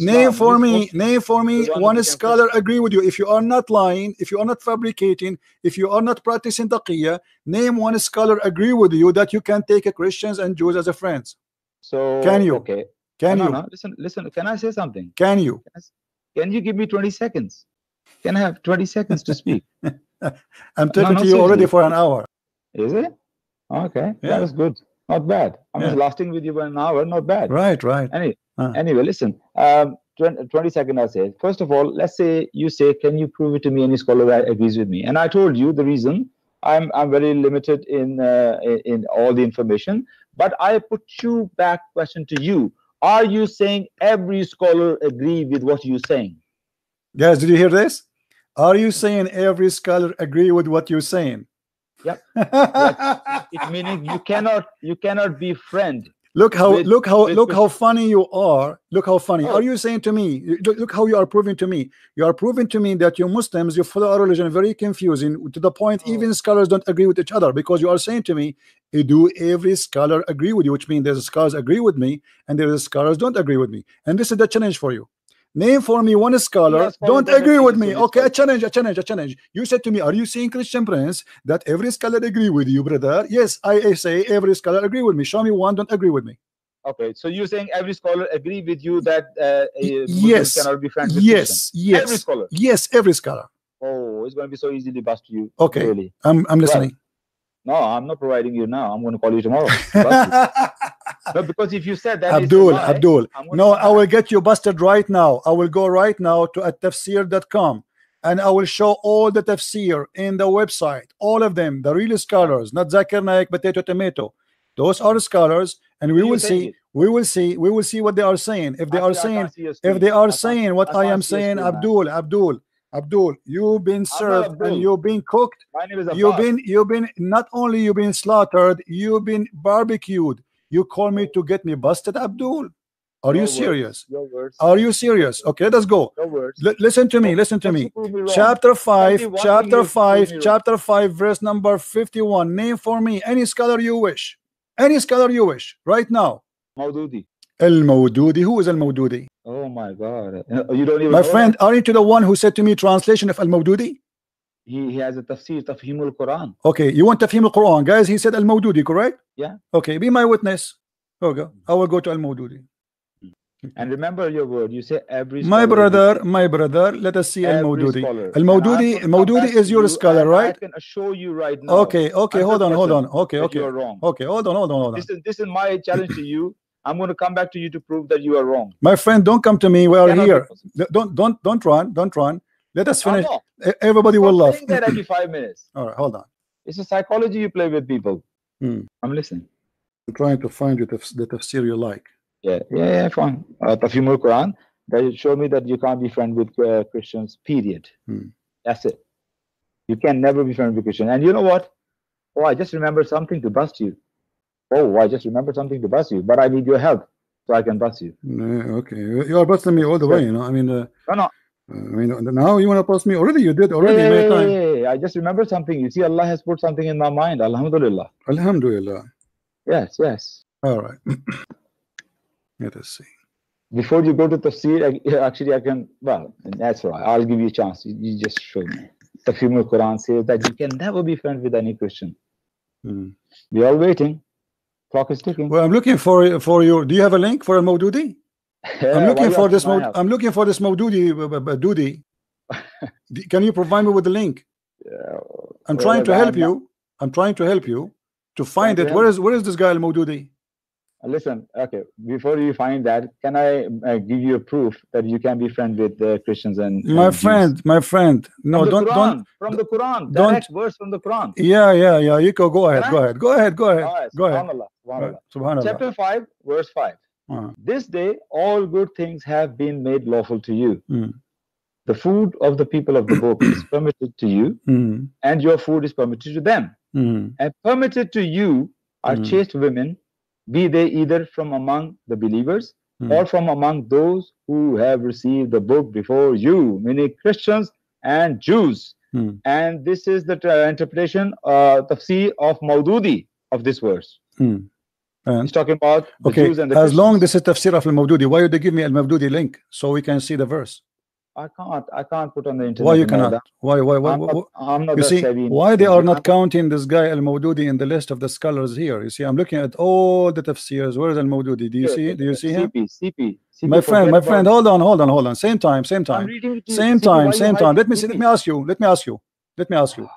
name for me one scholar agree with you. If you are not lying, if you are not fabricating, if you are not practicing taqiyya, name one scholar agree with you that you can take Christians and Jews as a friends. So can you? Okay. No. Listen. Can I say something? Can you give me 20 seconds? Can I have 20 seconds to speak? I'm talking to you already for an hour. Is it? Okay. Yeah. That was good. Not bad. I'm just lasting with you for an hour. Not bad. Right. Anyway, listen. 20 seconds, I say. First of all, let's say you say, can you prove it to me? Any scholar that agrees with me. And I told you the reason. I'm very limited in all the information. But I put you back question to you. Are you saying every scholar agree with what you're saying? Yes. Did you hear this? Are you saying every scholar agree with what you're saying? Yep. It meaning you cannot be friend. Look how funny you are. Look how funny. Are you saying to me? Look how you are proving to me. You are proving to me that you Muslims, you follow our religion very confusing to the point even scholars don't agree with each other, because you are saying to me, do every scholar agree with you? Which means there's scholars agree with me and there's scholars don't agree with me. And this is the challenge for you. Name for me one scholar don't agree with me. Okay, a challenge. You said to me, are you saying, Christian Prince, that every scholar agree with you, brother? Yes, I say every scholar agree with me. Show me one don't agree with me. Okay, so you're saying every scholar agree with you that Muslims cannot be friends with Christians? Yes, every scholar. Yes, every scholar. Oh, it's going to be so easy to bust you. Okay, really. I'm listening. Well, no, I'm not providing you now. I'm going to call you tomorrow. But because if you said that, Abdul, no, I will get you busted right now. I will go right now to tafsir.com and I will show all the tafsir in the website, all of them, the real scholars, not Zakir Naik, potato, tomato. Those are scholars, and we will see what they are saying. If they are saying, what I am saying, Abdul, you've been served and you've been cooked. You've been not only you've been slaughtered, you've been barbecued. You call me to get me busted, Abdul? Are you serious? Are you serious? Okay, let us go. Listen to me. Listen to me. Chapter 5, verse number 51. Name for me any scholar you wish. Any scholar you wish right now. Mawdudi. Al-Mawdudi. Who is Al-Mawdudi? Oh my God! You don't even. My friend, aren't you the one who said to me translation of Al-Mawdudi? He has a tafsir, Tafhim al-Quran. Okay, you want Tafhim al-Quran, guys? He said Al-Mawdudi, correct? Yeah. Okay, be my witness. Okay, I will go to Al-Mawdudi. And remember your word. You say every scholar. My brother, let us see Al-Mawdudi. Al-Mawdudi is your scholar, right? I can assure you right now. Okay, hold on. Okay. You are wrong. Okay, hold on. This is my challenge to you. I'm going to come back to you to prove that you are wrong. My friend, don't come to me. We are here. Don't run. Let us finish. Everybody will laugh. I'm there every 5 minutes. All right, hold on. It's a psychology you play with people. I'm listening. I'm trying to find you the tafsir you like. Yeah, fine. Tafhim al-Quran, that show me that you can't be friends with Christians, period. That's it. You can never be friends with Christians. And you know what? Oh, I just remember something to bust you. But I need your help so I can bust you. Okay. You are busting me all the way, you know. I mean, now you want to bust me already. You did already. I just remember something. You see, Allah has put something in my mind. Alhamdulillah. Yes. All right. Let us see. Before you go to tafsir, actually, I can. Well, that's right. I'll give you a chance. You just show me. Tafsir al-Quran says that you can never be friends with any Christian. We are waiting. Clock is ticking. Well, I'm looking for your. Do you have a link for a Mawdudi? I'm looking for this Mawdudi. Can you provide me with the link? I'm trying to help you. I'm trying to help you to find it. Where is this guy Al-Mawdudi? Listen, okay, before you find that, can I give you a proof that you can be friends with the Christians and my friend, no, don't from the Quran, direct verse from the Quran. Yeah, you go ahead. All right, subhanallah. Chapter 5 verse 5. This day all good things have been made lawful to you. The food of the people of the book is permitted to you, and your food is permitted to them, and permitted to you are chaste women, be they either from among the believers or from among those who have received the book before you, meaning Christians and Jews. And this is the interpretation, tafsir of Mawdudi of this verse. He's talking about the Jews and the Christians. As long this is tafsir of Al-Mawdudi, why would they give me Al-Mawdudi link so we can see the verse? I can't put on the internet. Why you cannot? Why? I'm not you see, why they are not counting this guy Al-Mawdudi in the list of the scholars here? You see, I'm looking at all the tafsirs. Where is Al-Mawdudi? Do you see him? CP. My friend, hold on. Same time. Same time. Let me ask you.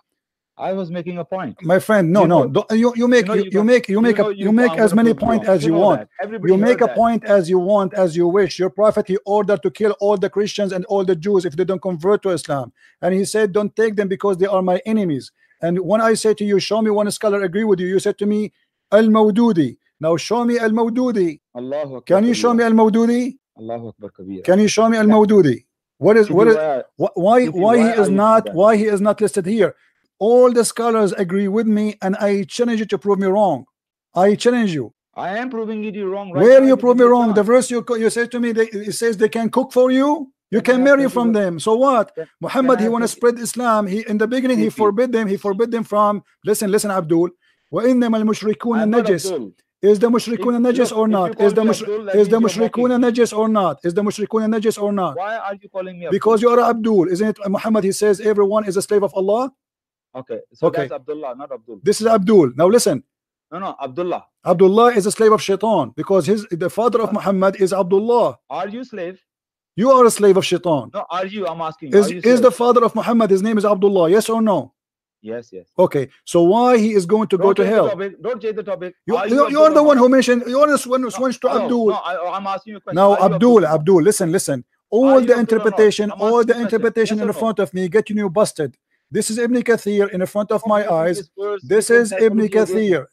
I was making a point. My friend, you make as many points as you want. You make a point as you want, as you wish. Your prophet, he ordered to kill all the Christians and all the Jews if they don't convert to Islam. And he said, don't take them because they are my enemies. And when I say to you, show me one scholar agree with you, you said to me, Al-Mawdudi. Now show me Al-Mawdudi. Can you show me Al-Mawdudi? Can you show me Al-Mawdudi? Why he is not listed here? All the scholars agree with me, and I challenge you to prove me wrong. I challenge you. I am proving you wrong. Where you prove me wrong? The verse you said to me, it says they can cook for you. You can marry from them. So what? Muhammad, he want to spread Islam. He in the beginning he forbid them. He forbid them from. Listen, Abdul. وَإِنَّمَا الْمُشْرِكُونَ النَّجِسُ. Is the mushrikuna najis or not? Is the mushrikuna najis or not? Why are you calling me Abdul? Because you are Abdul, isn't it? Muhammad, he says everyone is a slave of Allah. Okay, so that's Abdullah, not Abdul. This is Abdul. Now listen. No, Abdullah. Abdullah is a slave of Shaitan because the father of Muhammad is Abdullah. Are you slave? You are a slave of Shaitan. No, are you? I'm asking. Is the father of Muhammad? His name is Abdullah. Yes or no? Yes. Okay, so why he is going to go to hell? Don't change the topic. You are the one who mentioned. You are the one who switched to Abdul. No, I'm asking you a question. Now, Abdul, listen. All the interpretation in front of me getting you busted. This is Ibn Kathir in front of my eyes. This is Ibn Kathir.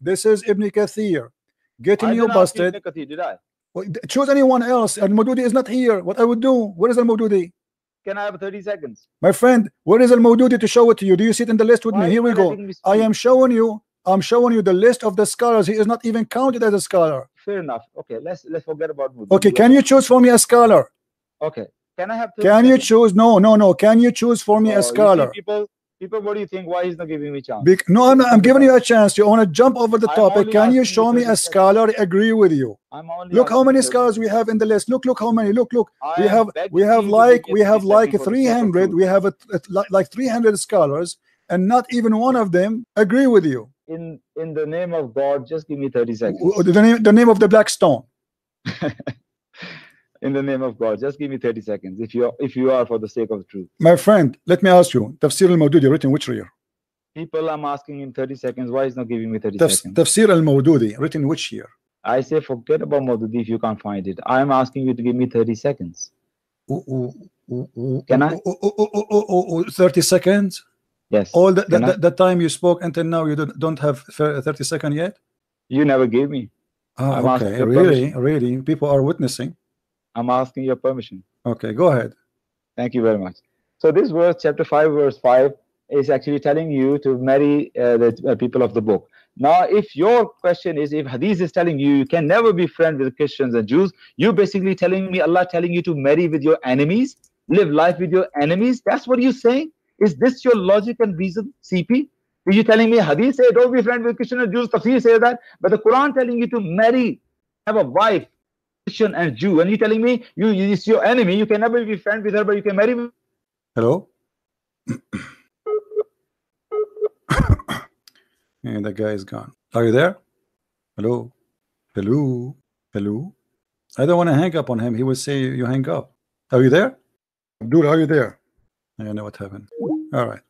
getting you busted. Nikati, did I? Well, choose anyone else. Al-Mawdudi is not here. What I would do? Where is Al-Mawdudi? Can I have 30 seconds? My friend, where is Al-Mawdudi to show it to you? Do you sit in the list with me? Here we go. I am showing you. I'm showing you the list of the scholars. He is not even counted as a scholar. Fair enough. Okay, let's forget about Mawdudi. Okay, can you choose for me a scholar? Okay. Can I have? Can you choose? No. Can you choose for me a scholar? People, what do you think? Why he's not giving me chance? No, I'm giving you a chance. You want to jump over the topic? Can you show me a scholar? Agree with you. Look how many scholars we have in the list. Look how many. Look. We have like 300. We have like 300 scholars, and not even one of them agree with you. In the name of God, just give me 30 seconds. The name of the black stone. In the name of God, just give me 30 seconds if you are for the sake of the truth. My friend, let me ask you, Tafsir al-Mawdudi written which year? People, I'm asking in 30 seconds, why is not giving me 30 seconds? Tafsir al-Mawdudi written which year? I say forget about Mawdudi if you can't find it. I'm asking you to give me 30 seconds. Can I? 30 seconds? Yes. All the time you spoke until now, you don't have 30 seconds yet? You never gave me. Ah, okay, really? People are witnessing. I'm asking your permission. Okay, go ahead. Thank you very much. So this verse, chapter 5, verse 5, is actually telling you to marry the people of the book. Now, if your question is, if Hadith is telling you, you can never be friends with Christians and Jews, you're basically telling me, Allah telling you to marry with your enemies, live life with your enemies. That's what you're saying? Is this your logic and reason, CP? Are you telling me, Hadith say, don't be friends with Christians and Jews, Tafsir say that, but the Quran telling you to marry, have a wife, Christian and Jew, and you're telling me it's your enemy, you can never be friends with her, but you can marry me. Hello? And the guy is gone. Are you there? Hello? Hello? Hello? I don't want to hang up on him. He will say you hang up. Are you there? Abdul, are you there? I don't know what happened. All right.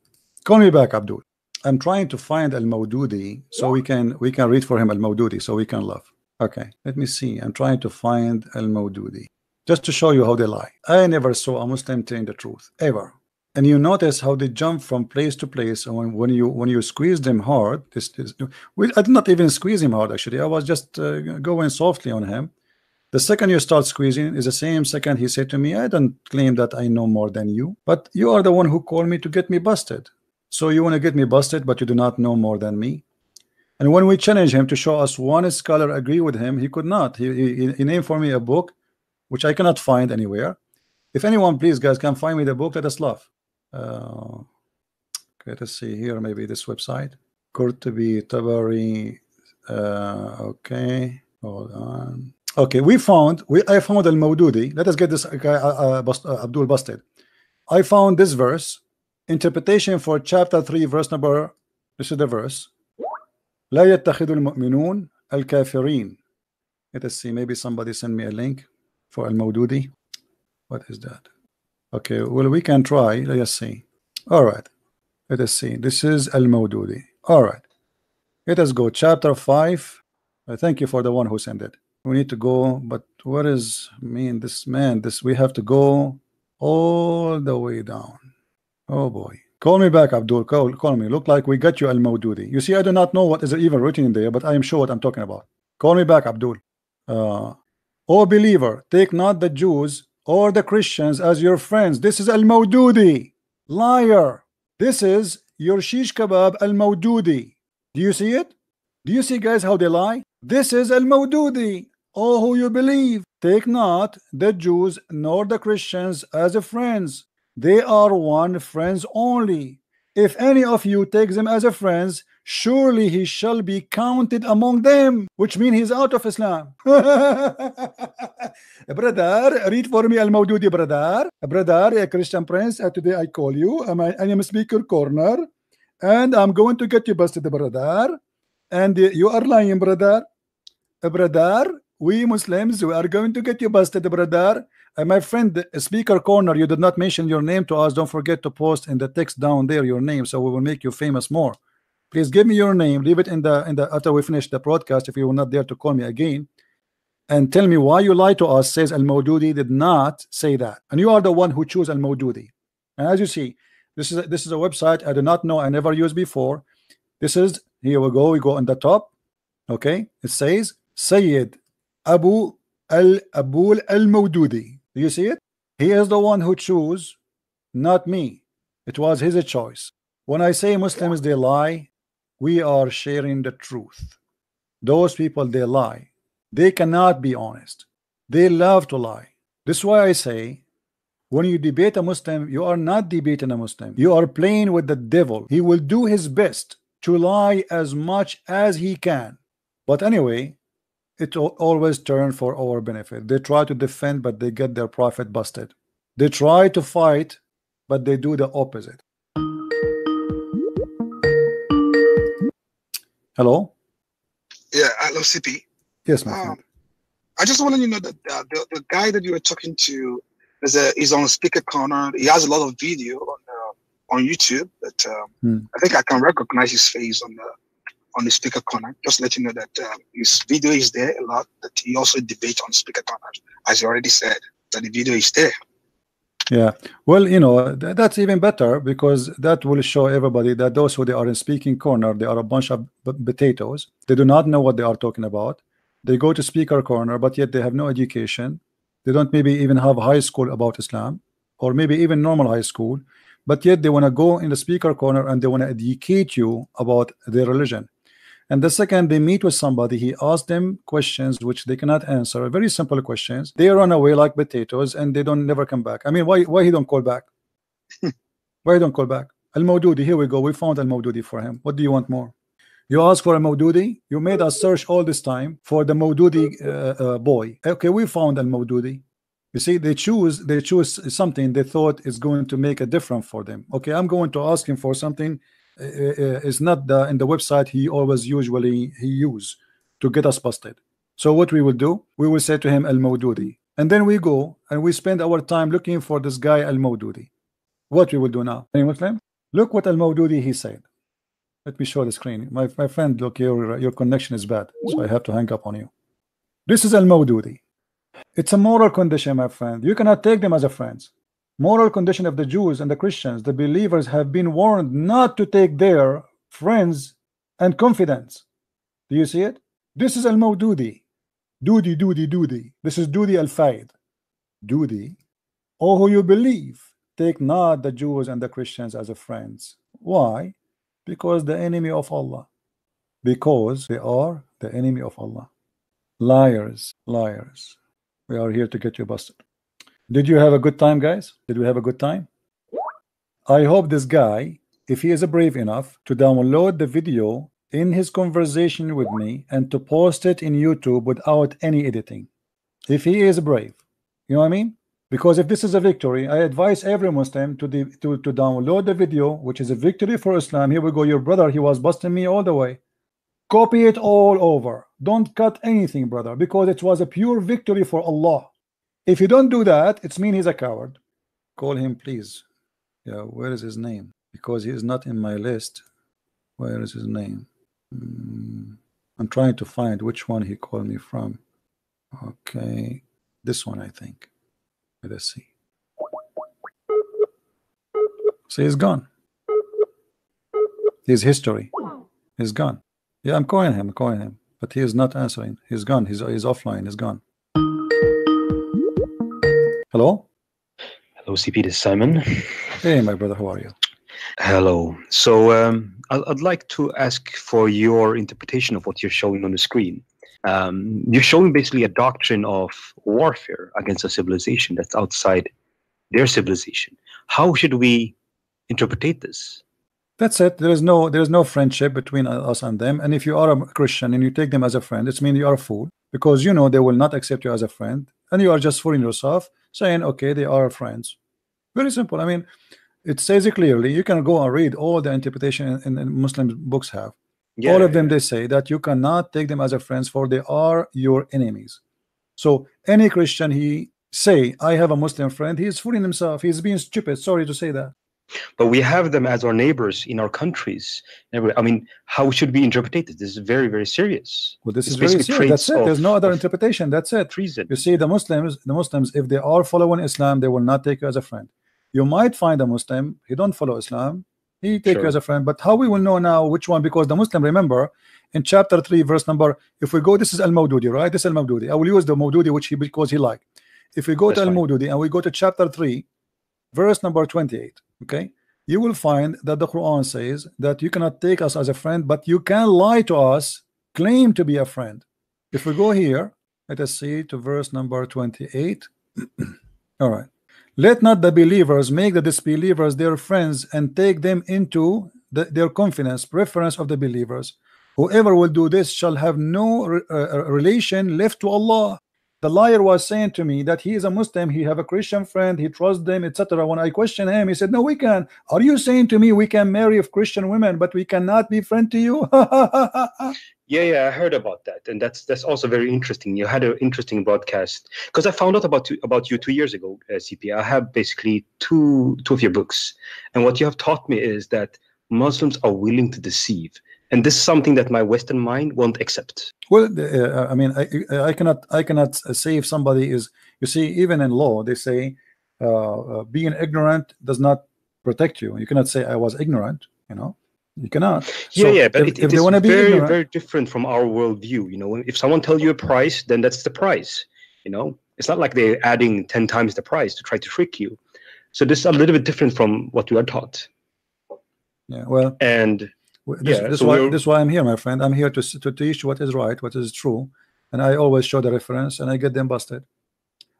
Call me back, Abdul. I'm trying to find Al-Mawdudi so we can read for him Al-Mawdudi so we can love. Okay, let me see. I'm trying to find Al-Mawdudi just to show you how they lie. I never saw a Muslim telling the truth ever. And you notice how they jump from place to place. And when you squeeze them hard, I did not even squeeze him hard actually. I was just going softly on him. The second you start squeezing is the same second he said to me, "I don't claim that I know more than you, but you are the one who called me to get me busted. So you want to get me busted, but you do not know more than me." And when we challenge him to show us one scholar agree with him, he could not. He named for me a book, which I cannot find anywhere. If anyone, please, guys, can find me the book, let us love. Okay, let's see here, maybe this website. Qurtubi, Tabari. Okay, hold on. Okay, I found Al-Mawdudi. Let us get this guy Abdul busted. I found this verse, interpretation for chapter 3, verse number. This is the verse. لا يتخذ المؤمنون الكافرين. Let us see. Maybe somebody send me a link for Al-Mawdudi. What is that? Okay. Well, we can try. Let us see. All right. Let us see. This is Al-Mawdudi. All right. Let us go. Chapter 5. Thank you for the one who sent it. We need to go. But what is mean? This man. This we have to go all the way down. Oh boy. Call me back, Abdul. Call me. Look like we got you Al-Mawdudi. You see, I do not know what is even written in there, but I am sure what I'm talking about. Call me back, Abdul. O believer, take not the Jews or the Christians as your friends. This is Al-Mawdudi. Liar. This is your shish kebab Al-Mawdudi. Do you see it? Do you see, guys, how they lie? This is Al-Mawdudi. O who you believe, take not the Jews nor the Christians as your friends. They are one friends only. If any of you takes them as a friends, surely he shall be counted among them, which means he's out of Islam. Brother, read for me Al-Mawdudi, brother. Brother, Christian Prince, today I call you. I am Speaker Corner, and I'm going to get you busted, brother. And you are lying, brother. Brother, we Muslims, we are going to get you busted, brother. My friend, Speaker Corner, you did not mention your name to us. Don't forget to post in the text down there your name, so we will make you famous more. Please give me your name. Leave it in the after we finish the broadcast, if you will not dare to call me again, and tell me why you lie to us. Says Al-Mawdudi did not say that, and you are the one who chose Al-Mawdudi. And as you see, this is a website I do not know. I never used before. This is here we go. We go on the top. Okay, it says Sayyid Abu al-Abul al-Mawdudi. Do you see it? He is the one who chose, not me. It was his choice. When I say Muslims, they lie, we are sharing the truth. Those people, they lie. They cannot be honest. They love to lie. This is why I say, when you debate a Muslim, you are not debating a Muslim. You are playing with the devil. He will do his best to lie as much as he can. But anyway, it always turns for our benefit. They try to defend, but they get their prophet busted. They try to fight, but they do the opposite. Hello? Yeah, hello, CP. Yes, my friend. I just wanted you to know that the guy that you were talking to is on Speaker Corner. He has a lot of video on YouTube. That I think I can recognize his face on the Speaker Corner. Just let you know that his video is there a lot. That he also debates on Speaker Corner, as you already said. That the video is there. Yeah. Well, you know that's even better because that will show everybody that those who they are in Speaking Corner, they are a bunch of potatoes. They do not know what they are talking about. They go to Speaker Corner, but yet they have no education. They don't maybe even have high school about Islam, or maybe even normal high school, but yet they want to go in the Speaker Corner and they want to educate you about their religion. And the second they meet with somebody, he asks them questions which they cannot answer, very simple questions. They run away like potatoes and they don't never come back. I mean, why he don't call back? Why he don't call back? Al-Mawdudi, here we go. We found Al-Mawdudi for him. What do you want more? You ask for a Mawdudi. You made us search all this time for the Mawdudi boy. Okay, we found Al-Mawdudi. You see, they choose something they thought is going to make a difference for them. Okay, I'm going to ask him for something. It's not in the website he always usually use to get us busted. So what we will do, we will say to him Al-Mawdudi, and then we go and we spend our time looking for this guy Al-Mawdudi. What we will do now? Any Muslim? Look what Al-Mawdudi he said. Let me show the screen. My friend, look, your connection is bad, so I have to hang up on you. This is Al-Mawdudi. It's a moral condition, my friend. You cannot take them as a friends. Moral condition of the Jews and the Christians, the believers have been warned not to take their friends and confidants. Do you see it? This is Al-Mawdudi. Doody. This is Doody Al-Faid. Doody. Oh, who you believe, take not the Jews and the Christians as a friends. Why? Because the enemy of Allah. Because they are the enemy of Allah. Liars. We are here to get you busted. Did you have a good time, guys? Did we have a good time? I hope this guy, if he is brave enough to download the video in his conversation with me and to post it in YouTube without any editing. If he is brave, you know what I mean? Because if this is a victory, I advise every Muslim to download the video, which is a victory for Islam. Here we go, your brother, he was busting me all the way. Copy it all over. Don't cut anything, brother, because it was a pure victory for Allah. If you don't do that, it's mean he's a coward. Call him, please. Yeah, where is his name? Because he is not in my list. Where is his name? I'm trying to find which one he called me from. Okay, this one, I think. Let's see. See, he's gone. His history is gone. Yeah, I'm calling him, but he is not answering. He's gone. He's offline. He's gone. Hello? Hello, CP, this is Simon. Hey, my brother, how are you? Hello. So, I'd like to ask for your interpretation of what you're showing on the screen. You're showing basically a doctrine of warfare against a civilization that's outside their civilization. How should we interpret this? That's it. There is no friendship between us and them. And if you are a Christian and you take them as a friend, it means you are a fool. Because, you know, they will not accept you as a friend. And you are just fooling yourself, saying, okay, they are friends. Very simple. I mean, it says it clearly. You can go and read all the interpretation in Muslim books have. Yeah, all of them, they say that you cannot take them as a friends, for they are your enemies. So any Christian, he say, I have a Muslim friend, he is fooling himself. He's being stupid. Sorry to say that. But we have them as our neighbors in our countries. I mean, how should we interpret it? This is very, very serious. Well, this is very serious. That's it. There's no other interpretation. That's it. Treason. You see, the Muslims, if they are following Islam, they will not take you as a friend. You might find a Muslim, he don't follow Islam, He take you as a friend. But how we will know now which one? Because the Muslim, remember, in chapter 3, verse number, if we go, this is al-Mawdudi, right? This is al-Mawdudi. I will use the Mawdudi, which he, because he liked. If we go to al-Mawdudi and we go to chapter 3, verse number 28, okay, you will find that the Quran says that you cannot take us as a friend, but you can lie to us, claim to be a friend. If we go here, let us see to verse number 28. All right. Let not the believers make the disbelievers their friends and take them into their confidence, preference of the believers. Whoever will do this shall have no relation left to Allah. The liar was saying to me that he is a Muslim, he have a Christian friend, he trusts them, etc. When I questioned him, he said, no, we can. Are you saying to me we can marry Christian women, but we cannot be friend to you? Yeah, I heard about that, and that's also very interesting. You had an interesting broadcast, because I found out about you 2 years ago, CP. I have basically two of your books, and what you have taught me is that Muslims are willing to deceive. And this is something that my Western mind won't accept. Well, I mean, I cannot save somebody. Is, you see, even in law they say being ignorant does not protect you. You cannot say I was ignorant. You know, you cannot. Yeah, so yeah, but if they want to be very, ignorant, very different from our worldview. You know, if someone tells you a price, then that's the price. You know, it's not like they're adding 10 times the price to try to trick you. So this is a little bit different from what we are taught. Yeah. Well. And. This is why I'm here, my friend. I'm here to teach what is right, what is true, and I always show the reference, and I get them busted.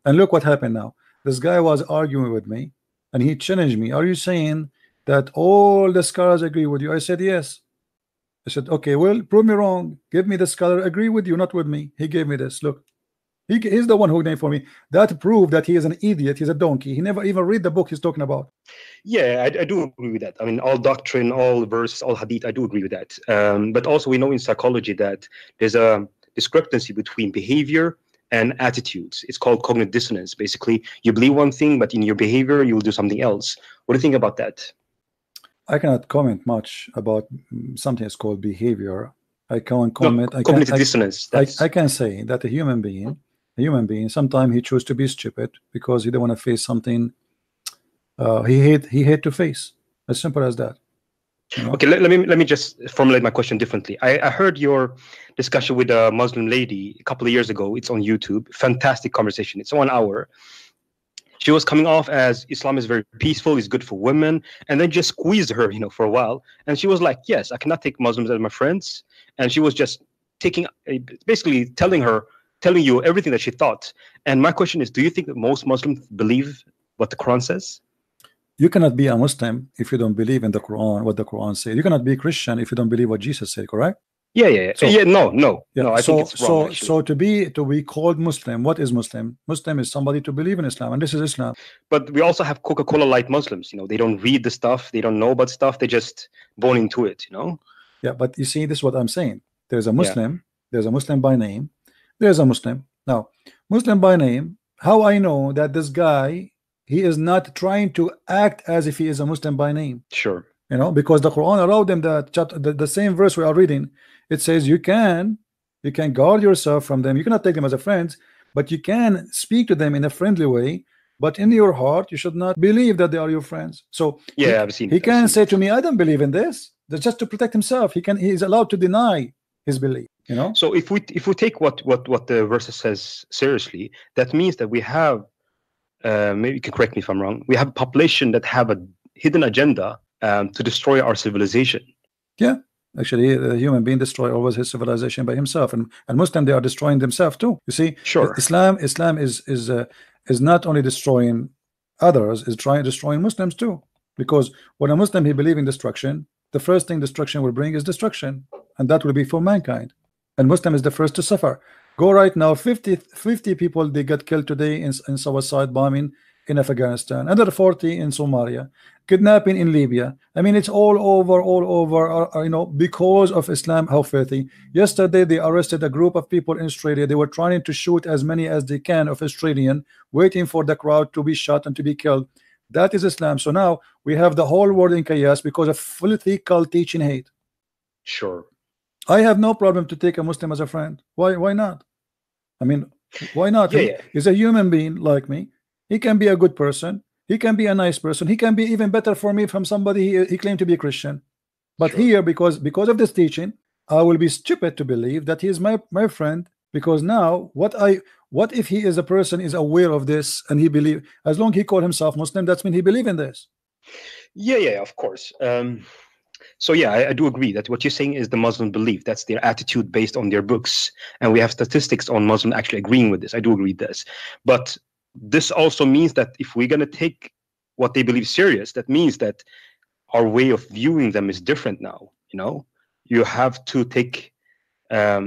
And look what happened now. This guy was arguing with me, and he challenged me. Are you saying that all the scholars agree with you? I said yes. I said, okay, well, prove me wrong. Give me the scholar agree with you, not with me. He gave me this. Look, he's the one who named for me. That proved that he is an idiot. He's a donkey. He never even read the book he's talking about. Yeah, I do agree with that. I mean, all doctrine, all verse, all hadith, I do agree with that. But also we know in psychology that there's a discrepancy between behavior and attitudes. It's called cognitive dissonance. Basically, you believe one thing, but in your behavior, you will do something else. What do you think about that? I cannot comment much about something that's called behavior. I can't comment. No, cognitive dissonance. I can say that a human being sometimes he chose to be stupid because he didn't want to face something he had to face, as simple as that, you know? Okay, let me just formulate my question differently. I heard your discussion with a Muslim lady a couple of years ago. It's on YouTube. Fantastic conversation. It's 1 hour. She was coming off as Islam is very peaceful, it's good for women, and then just squeezed her, you know, for a while, and she was like, yes, I cannot take Muslims as my friends. And she was just taking, basically telling you everything that she thought. And my question is, do you think that most Muslims believe what the Quran says? You cannot be a Muslim if you don't believe in the Quran, what the Quran says. You cannot be a Christian if you don't believe what Jesus said, correct? Yeah, yeah, yeah. So, yeah, no, I think it's wrong, so to be called Muslim, what is Muslim? Muslim is somebody to believe in Islam, and this is Islam. But we also have Coca-Cola light Muslims, you know, they don't read the stuff, they don't know about stuff, they're just born into it, you know? Yeah, but you see, this is what I'm saying. There's a Muslim, there's a Muslim by name, there's a Muslim. Now, Muslim by name, how I know that this guy, he is not trying to act as if he is a Muslim by name? Sure. You know, because the Quran allowed them that the same verse we are reading. It says you can guard yourself from them. You cannot take them as a friend, but you can speak to them in a friendly way. But in your heart, you should not believe that they are your friends. So yeah, I've seen it. He can say to me, I don't believe in this. That's just to protect himself. He is allowed to deny his belief. You know? So if we take what the verse says seriously, that means that we have maybe you can correct me if I'm wrong, we have a population that have a hidden agenda to destroy our civilization. Yeah, actually the human being destroy always his civilization by himself, and Muslims, they are destroying themselves too, you see. Sure. Islam is not only destroying others, is trying destroying Muslims too, because when a Muslim he believes in destruction, the first thing destruction will bring is destruction, and that will be for mankind. And Muslim is the first to suffer. Go right now, 50 people they got killed today in suicide bombing in Afghanistan, another 40 in Somalia, kidnapping in Libya. I mean, it's all over, you know, because of Islam, how filthy. Yesterday they arrested a group of people in Australia. They were trying to shoot as many as they can of Australian, waiting for the crowd to be shot and to be killed. That is Islam. So now we have the whole world in chaos because of filthy cult teaching hate. Sure. I have no problem to take a Muslim as a friend. Why not? I mean, why not? Yeah, yeah. He's a human being like me. He can be a good person. He can be a nice person. He can be even better for me from somebody he claimed to be a Christian. But here, because of this teaching, I will be stupid to believe that he is my friend, because now what if he is a person is aware of this and he believe, as long as he called himself Muslim, that's when he believe in this. Yeah, of course. So yeah, I do agree that what you're saying is the Muslim belief. That's their attitude based on their books. And we have statistics on Muslims actually agreeing with this. I do agree with this. But this also means that if we're going to take what they believe serious, that means that our way of viewing them is different now. You know, you have to take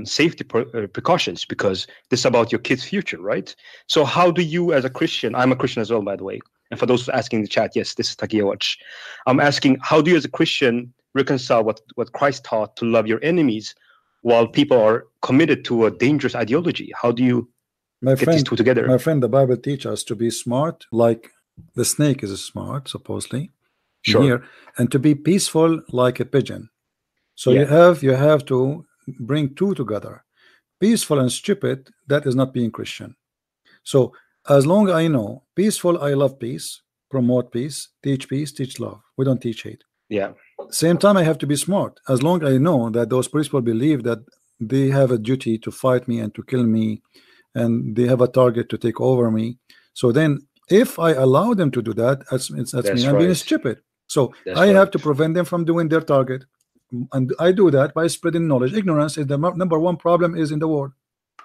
safety precautions, because this is about your kids' future, right? So how do you, as a Christian, I'm a Christian as well, by the way, and for those asking in the chat, yes, this is Takiya Watch. I'm asking, how do you as a Christian reconcile what Christ taught to love your enemies while people are committed to a dangerous ideology? How do you get these two together? My friend, the Bible teaches us to be smart, like the snake is smart, supposedly, here, and to be peaceful like a pigeon. So you have to bring two together. Peaceful and stupid, that is not being Christian. So as long as I know peaceful, I love peace, promote peace, teach love. We don't teach hate. Yeah. Same time, I have to be smart. As long as I know that those people believe that they have a duty to fight me and to kill me, and they have a target to take over me. So then, if I allow them to do that, that's me. I'm being stupid. So I have to prevent them from doing their target, and I do that by spreading knowledge. Ignorance is the #1 problem is in the world.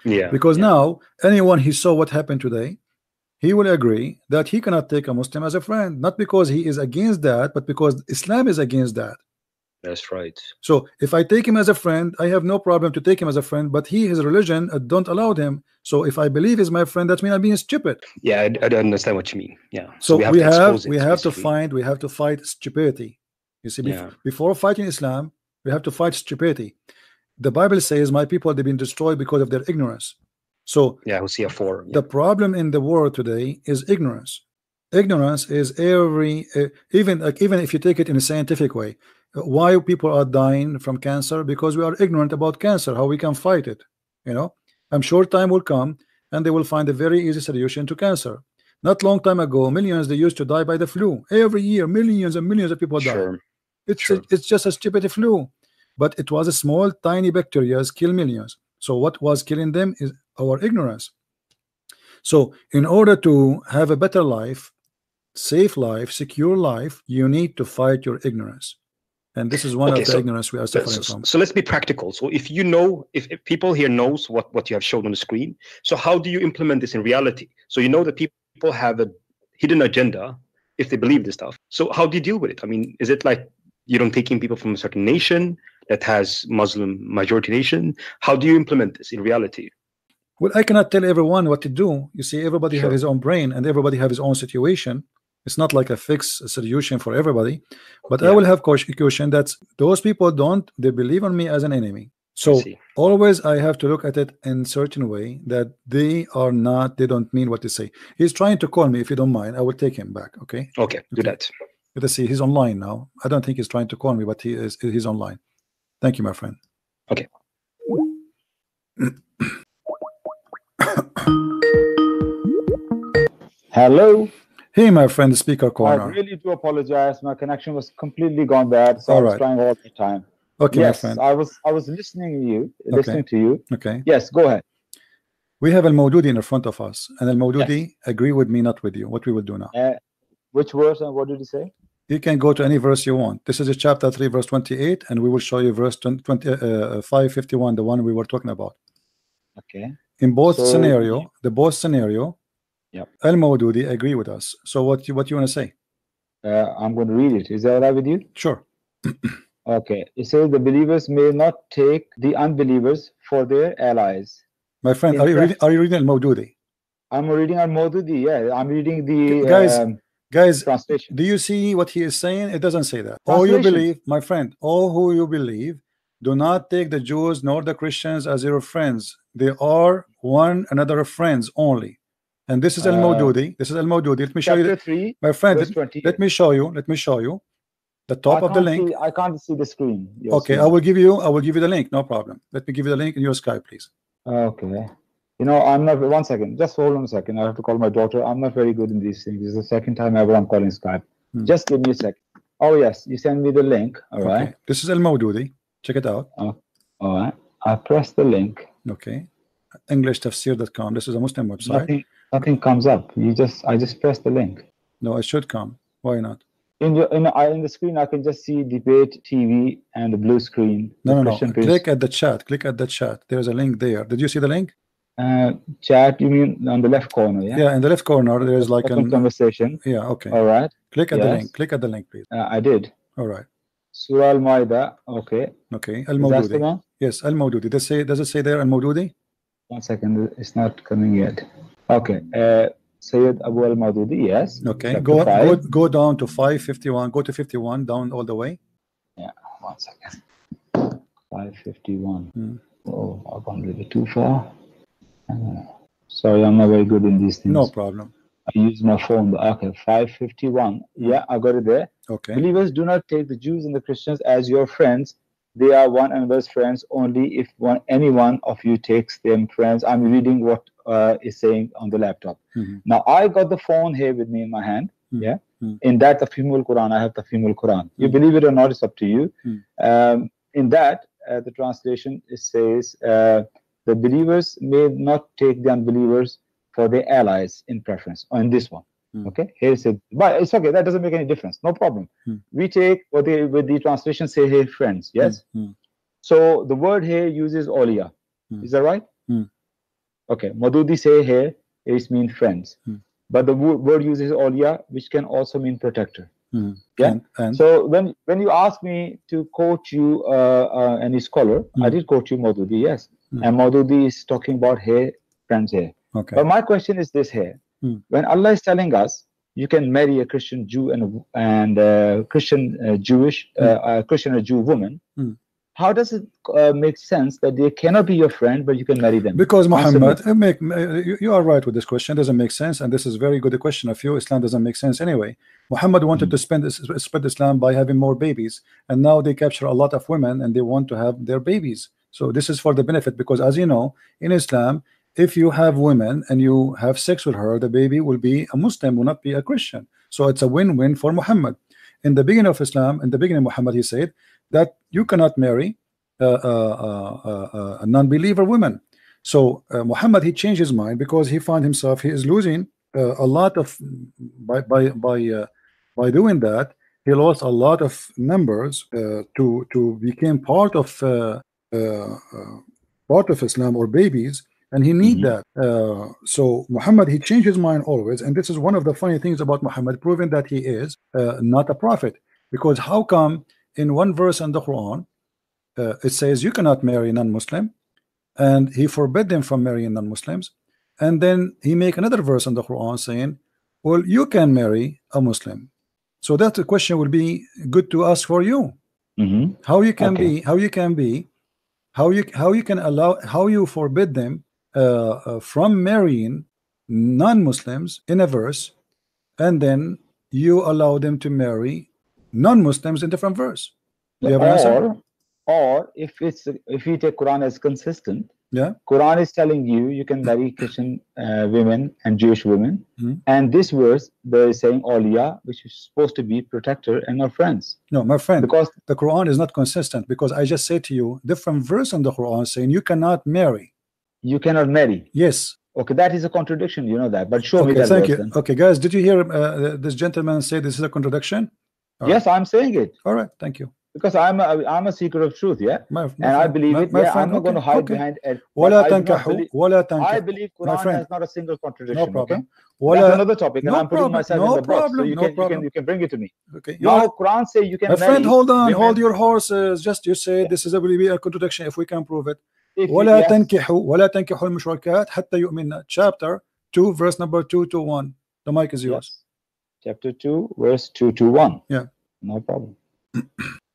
Yeah. Because now anyone who saw what happened today, he will agree that he cannot take a Muslim as a friend, not because he is against that, but because Islam is against that. That's right. So if I take him as a friend, I have no problem to take him as a friend, but his religion don't allow him. So if I believe he's my friend, that means I'm being stupid. Yeah, I don't understand what you mean. Yeah. So we have to fight stupidity. You see, before fighting Islam, we have to fight stupidity. The Bible says, "My people have been destroyed because of their ignorance." So yeah, we'll see the problem in the world today is ignorance. Ignorance is every even if you take it in a scientific way, why people are dying from cancer, because we are ignorant about cancer, how we can fight it. You know, I'm sure time will come and they will find a very easy solution to cancer. Not long time ago, millions they used to die by the flu. Every year, millions and millions of people die. It's just a stupid flu, but it was a small, tiny bacteria kill millions. So what was killing them is our ignorance. So in order to have a better life, safe life, secure life, you need to fight your ignorance. And this is one of the ignorance we are suffering from. So let's be practical. So if you know, if people here knows what you have shown on the screen, so how do you implement this in reality? So you know that people have a hidden agenda if they believe this stuff. So how do you deal with it? I mean, is it like you don't take in people from a certain nation that has Muslim majority nation? How do you implement this in reality? Well, I cannot tell everyone what to do. You see, everybody have his own brain and everybody have his own situation. It's not like a fixed solution for everybody, but I will have caution that those people they believe on me as an enemy. So always I have to look at it in certain way that they don't mean what they say. He's trying to call me. If you don't mind, I will take him back. Okay. Okay. Do that. Let's see. He's online now. I don't think he's trying to call me, but he's online. Thank you, my friend. Okay. Hello. Hey, my friend, the Speaker Corner. I really do apologize. My connection was completely gone bad, so I was trying all the time. Okay, yes, my friend. I was listening to you. Okay. Yes, go ahead. We have Al Mawdudi in front of us, and Al Mawdudi agree with me, not with you. What we will do now? Which verse and what did he say? You can go to any verse you want. This is a chapter 3, verse 28, and we will show you verse 551, the one we were talking about. Okay. In both scenario, yeah, Al Mawdudi agree with us. So what you want to say? I'm going to read it. Is that all right with you? Sure. Okay. It says the believers may not take the unbelievers for their allies. My friend, are you reading Al Mawdudi? I'm reading Al Mawdudi. Yeah, I'm reading the guys. Translation. Do you see what he is saying? It doesn't say that. Oh, you believe, my friend. Oh, who you believe? Do not take the Jews nor the Christians as your friends. They are one another friends only. And this is Al Mawdudi. This is Al Mawdudi. Let me show you, my friend. Let me show you the top of the link. I can't see the screen. Yes, okay, I will give you the link. No problem. Let me give you the link in your Skype, please. Okay. You know, I'm not, one second, just hold on a second. I have to call my daughter. I'm not very good in these things. This is the second time ever I'm calling Skype. Just give me a second. Oh, yes, you send me the link. All right. This is Al Mawdoodi. Check it out. All right. I press the link. Okay. EnglishTafsir.com. This is a Muslim website. Nothing comes up. I just press the link. No, it should come. Why not? In the screen, I can just see debate TV and the blue screen. No. Click at the chat. Click at the chat. There's a link there. Did you see the link? Chat, you mean on the left corner? Yeah, in the left corner, there's like a conversation. Yeah, okay. All right. Click at the link. Click at the link, please. I did. All right. Surah Al-Maida. Okay. Okay. Al-Mawdoodi. Yes, Al-Mawdoodi. Does it say there Al-Mawdoodi? One second. It's not coming yet. Okay. Sayyid Abu Al-Mawdoodi, yes. Okay, go down to 551, go to 51, down all the way. Yeah, one second. 551. Oh, I've gone a little too far. Sorry, I'm not very good in these things. No problem. I use my phone. Okay, 551. Yeah, I got it there. Okay. Believers, do not take the Jews and the Christians as your friends. They are one another's friends only if any one of you takes them friends. I'm reading what is saying on the laptop. Now I got the phone here with me in my hand. In that Tafheemul Quran, I have Tafheemul Quran. You believe it or not, it's up to you. In that, the translation says, the believers may not take the unbelievers for their allies in preference. On this one. Okay, here it says, but it's okay, that doesn't make any difference, no problem. We take what they with the translation say here, friends, yes. So the word here uses awliya, is that right? Okay, Mawdoodi say here is mean friends, but the word uses awliya, which can also mean protector. Yeah, and so when you ask me to quote you any scholar, I did quote you Mawdoodi, yes, and Mawdoodi is talking about here, friends here. Okay, but my question is this here. When Allah is telling us you can marry a Christian Jew and a Christian Jewish a Christian or Jew woman, how does it make sense that they cannot be your friend but you can marry them? Because Muhammad, you are right with this question. Doesn't make sense, and this is very good question of you. Islam doesn't make sense anyway. Muhammad wanted to spread Islam by having more babies, and now they capture a lot of women and they want to have their babies. So this is for the benefit, because as you know, in Islam, if you have women and you have sex with her, the baby will be a Muslim, will not be a Christian. So it's a win-win for Muhammad. In the beginning of Islam, Muhammad, he said that you cannot marry a non-believer woman. So Muhammad, he changed his mind because he found himself, he is losing a lot of, by doing that, he lost a lot of numbers to become part of Islam, or babies. And he need that. So Muhammad, he changed his mind always, and this is one of the funny things about Muhammad, proving that he is not a prophet. Because how come in one verse in the Quran it says you cannot marry non-Muslim, and he forbid them from marrying non-Muslims, and then he make another verse in the Quran saying, well, you can marry a Muslim? So that the question will be good to ask for you. How you can be, how you forbid them from marrying non-Muslims in a verse, and then you allow them to marry non-Muslims in different verse. You have an answer? Or if you take Quran as consistent, Quran is telling you you can marry Christian women and Jewish women, and this verse they're saying awliya, which is supposed to be protector and not friends. No, my friend, because the Quran is not consistent. Because I just said to you, different verse in the Quran saying you cannot marry. You cannot marry. Yes. Okay, that is a contradiction. You know that. But show me that. Thank you. Then. Okay, guys, did you hear this gentleman say this is a contradiction? Yes, I'm saying it. All right. Thank you. Because I'm a seeker of truth. Yeah. My friend, I'm not going to hide behind it. I believe Quran has not a single contradiction. No problem. Okay? That's another topic, and I'm putting myself in the box. So you can bring it to me. Okay. No, Quran say you can. My friend, hold on, hold your horses. Just you say this is a contradiction. If we can prove it. ولا تنكحوا المشركات حتى يؤمنن. Chapter 2 verse number 2 to 1. The mic is yours. Chapter 2 verse 2 to 1. Yeah, no problem.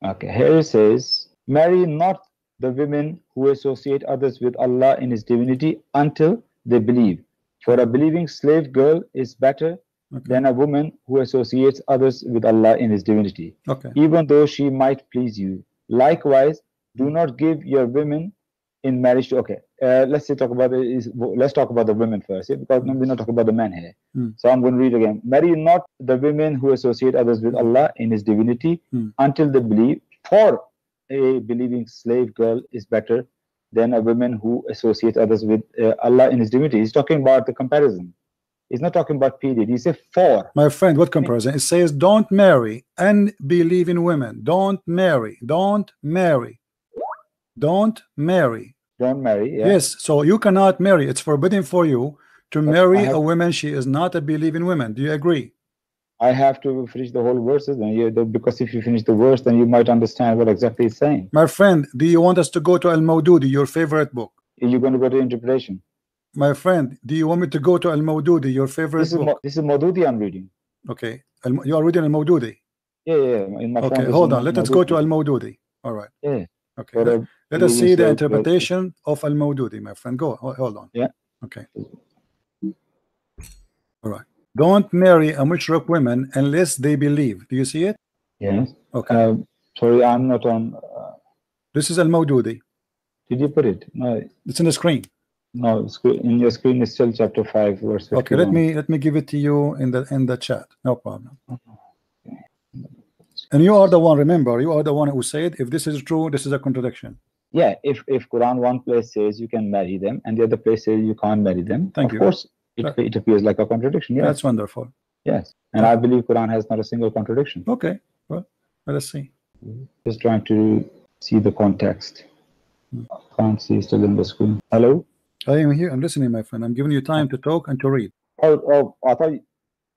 Okay, here it says, marry not the women who associate others with Allah in His divinity until they believe, for a believing slave girl is better than a woman who associates others with Allah in His divinity, even though she might please you. Likewise, do not give your women in marriage to, okay, let's talk about the women first, yeah, because we're not talking about the men here. So I'm going to read again. Marry not the women who associate others with Allah in His divinity until they believe, for a believing slave girl is better than a woman who associates others with Allah in His divinity. He's talking about the comparison. He's not talking about period. He said for. My friend, what comparison? It says don't marry and believe in women. Don't marry. Don't marry. Don't marry. Don't marry. Yeah. Yes. So you cannot marry. It's forbidden for you to marry a woman. She is not a believing woman. Do you agree? I have to finish the whole verses, and because if you finish the verse, then you might understand what exactly it's saying. My friend, do you want us to go to Al-Mawdudi, your favorite book? You're going to go to interpretation. My friend, do you want me to go to Al-Mawdudi, your favorite book? This is Mawdudi I'm reading. Okay. You are reading Al-Mawdudi? Yeah, yeah. Okay, hold on. Let us go to Al-Mawdudi. All right. Yeah. Okay. Let us see the interpretation of Al-Mawdudi, my friend. Go. Hold on. Yeah. Okay. All right. Don't marry a mushrik woman unless they believe. Do you see it? Yes. Okay. Sorry, I'm not on. This is Al-Mawdudi. Did you put it? No. It's in the screen. No, in your screen is still chapter 5 verse 51. Okay, let me give it to you in the chat. No problem. Okay. And you are the one. Remember, you are the one who said if this is true, this is a contradiction. Yeah. If Quran one place says you can marry them, and the other place says you can't marry them. Of course. It appears like a contradiction. Yes. That's wonderful. Yes, and I believe Quran has not a single contradiction. Okay, well, let us see. Just trying to see the context. I can't see still in the screen. Hello. I am here. I'm listening, my friend. I'm giving you time to talk and to read. Oh, I thought you,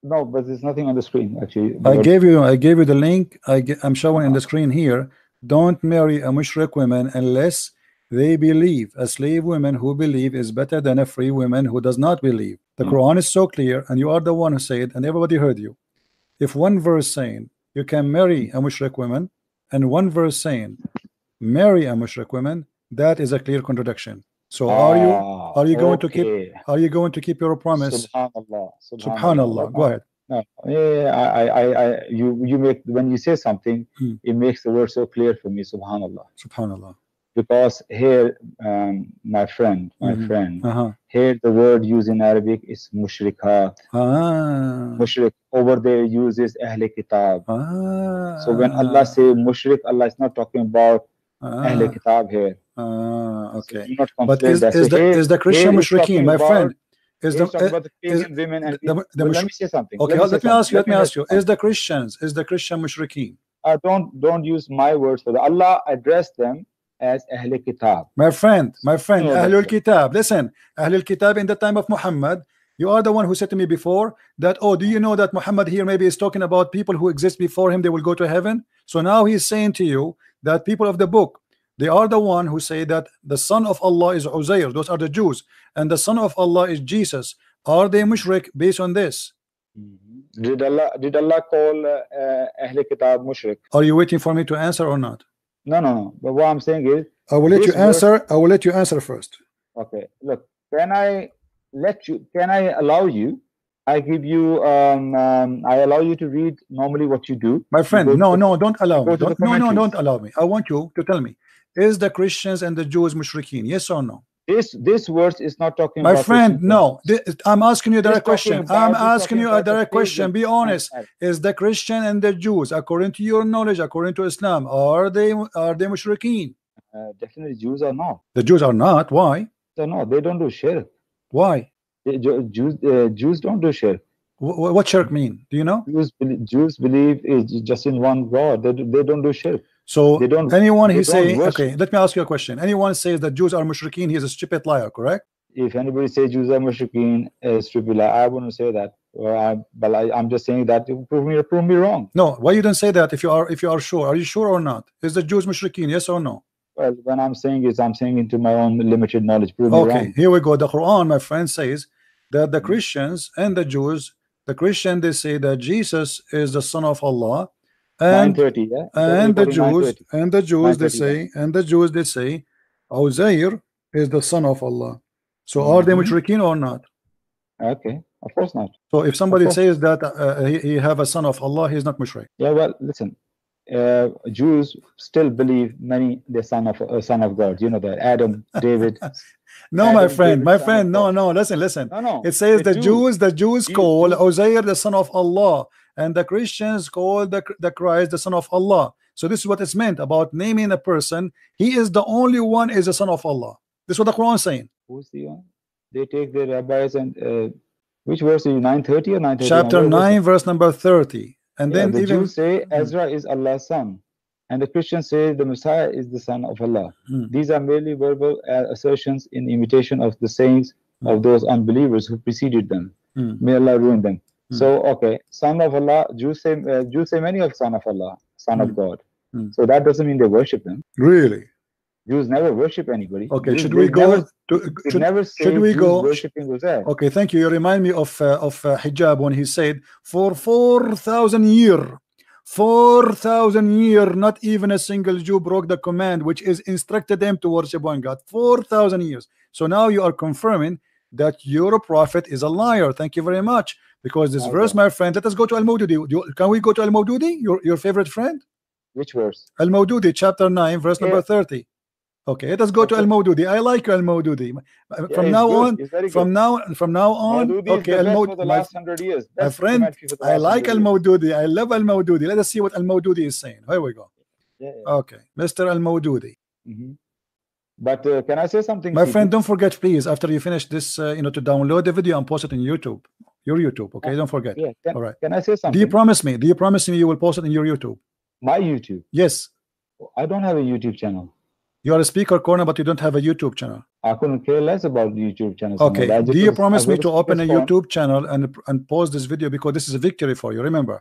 no, but there's nothing on the screen actually. I gave you the link. I'm showing in the screen here. Don't marry a mushrik woman unless they believe. A slave woman who believe is better than a free woman who does not believe. The Quran is so clear, and you are the one who said, and everybody heard you. If one verse saying you can marry a mushrik woman, and one verse saying marry a mushrik woman, that is a clear contradiction. So are you going to keep your promise? Subhanallah. Subhanallah. Go ahead. No, yeah, you make, when you say something, it makes the word so clear for me. Subhanallah. Subhanallah. Because here, my friend, here the word used in Arabic is mushrikat. Mushrik. Over there uses Ahle Kitab. So when Allah says mushrik, Allah is not talking about Ahle Kitab here. Okay. So but is the Christian mushrikeen, my friend? Let me say something. Okay, let me ask you. Is the Christian mushrikeen? Don't use my words for that. Allah addressed them as Ahle Kitab. My friend, no, Ahlul Kitab. Listen, Ahlul Kitab in the time of Muhammad. You are the one who said to me before that, oh, do you know that Muhammad here maybe is talking about people who exist before him, they will go to heaven? So now he's saying to you that people of the book, they are the one who say that the son of Allah is Uzair. Those are the Jews, and the son of Allah is Jesus. Are they mushrik based on this? Did Allah call Ahle Kitab mushrik? Are you waiting for me to answer or not? No. But what I'm saying is, I will let you answer first. Okay. Look, can I allow you? I give you. I allow you to read normally what you do. My friend, no, don't allow me. No, don't allow me. I want you to tell me: is the Christians and the Jews mushrikeen? Yes or no? This verse is not talking. My friend, no. I'm asking you a direct question. I'm asking you a direct question. Be honest. Is the Christian and the Jews, according to your knowledge, according to Islam, are they mushrikeen? Definitely, Jews are not. The Jews are not. Why? They're not. They don't do shirk. Why? Jews don't do shirk. What shirk mean? Do you know? Jews believe is just in one God. They don't do shirk. So okay, let me ask you a question. Anyone says that Jews are mushrikeen, he is a stupid liar, correct? If anybody says Jews are mushrikeen, a stupid liar, I wouldn't say that. I'm just saying that prove me wrong. No, why you don't say that if you are sure? Are you sure or not? Is the Jews mushrikeen? Yes or no? Well, when I'm saying into my own limited knowledge. Okay, here we go. The Quran, my friend, says that the Christians and the Jews, the Christian, they say that Jesus is the son of Allah, and the Jews, they say Uzair is the son of Allah. So are they mushrikeen or not? Okay, of course not. So if somebody says that he have a son of Allah, he's not mushrik. Yeah, well, listen. Jews still believe many the son of God, you know, that Adam, David. No, Adam, my friend, David, my friend, no, listen. No. It says the Jews call Uzair the son of Allah, and the Christians call the Christ the son of Allah. So this is what it's meant about naming a person. He is the only one is the son of Allah. This is what the Quran is saying. Who's the one? They take the rabbis and which verse is 930 or 930? Chapter 9, verse number 30. And then the Jews say Ezra is Allah's son, and the Christians say the Messiah is the son of Allah. These are merely verbal assertions in imitation of the sayings of those unbelievers who preceded them. May Allah ruin them. So, okay, son of Allah, Jews say many of son of Allah, son of God. So that doesn't mean they worship them. Really? Jews never worship anybody. Okay, Jews, should we go? Worshiping Uzair. Okay, thank you. You remind me of Hijab when he said, for 4,000 years, not even a single Jew broke the command which is instructed them to worship one God. 4,000 years. So now you are confirming that your prophet is a liar. Thank you very much. Because this verse, my friend, let us go to Al-Mawdudi. Can we go to Al-Mawdudi, your favorite friend? Which verse? Al-Mawdudi, chapter 9, verse number 30. Okay, let us go to Al-Mawdudi. I like you, Al-Mawdudi. From now on, okay, Al-Mawdudi. For the last 100 years, my friend, I like Al-Mawdudi. I love Al-Mawdudi. Let us see what Al-Mawdudi is saying. Here we go. Okay, Mr. Al-Mawdudi. But can I say something? My friend, don't forget, please, after you finish this, you know, to download the video and post it on YouTube. Your YouTube, okay? Don't forget. Yeah. All right. Can I say something? Do you promise me? Do you promise me you will post it in your YouTube? My YouTube? Yes. I don't have a YouTube channel. You are a Speaker Corner, but you don't have a YouTube channel. I couldn't care less about the YouTube channel. Okay. Do you promise me to open a YouTube channel and post this video, because this is a victory for you? Remember,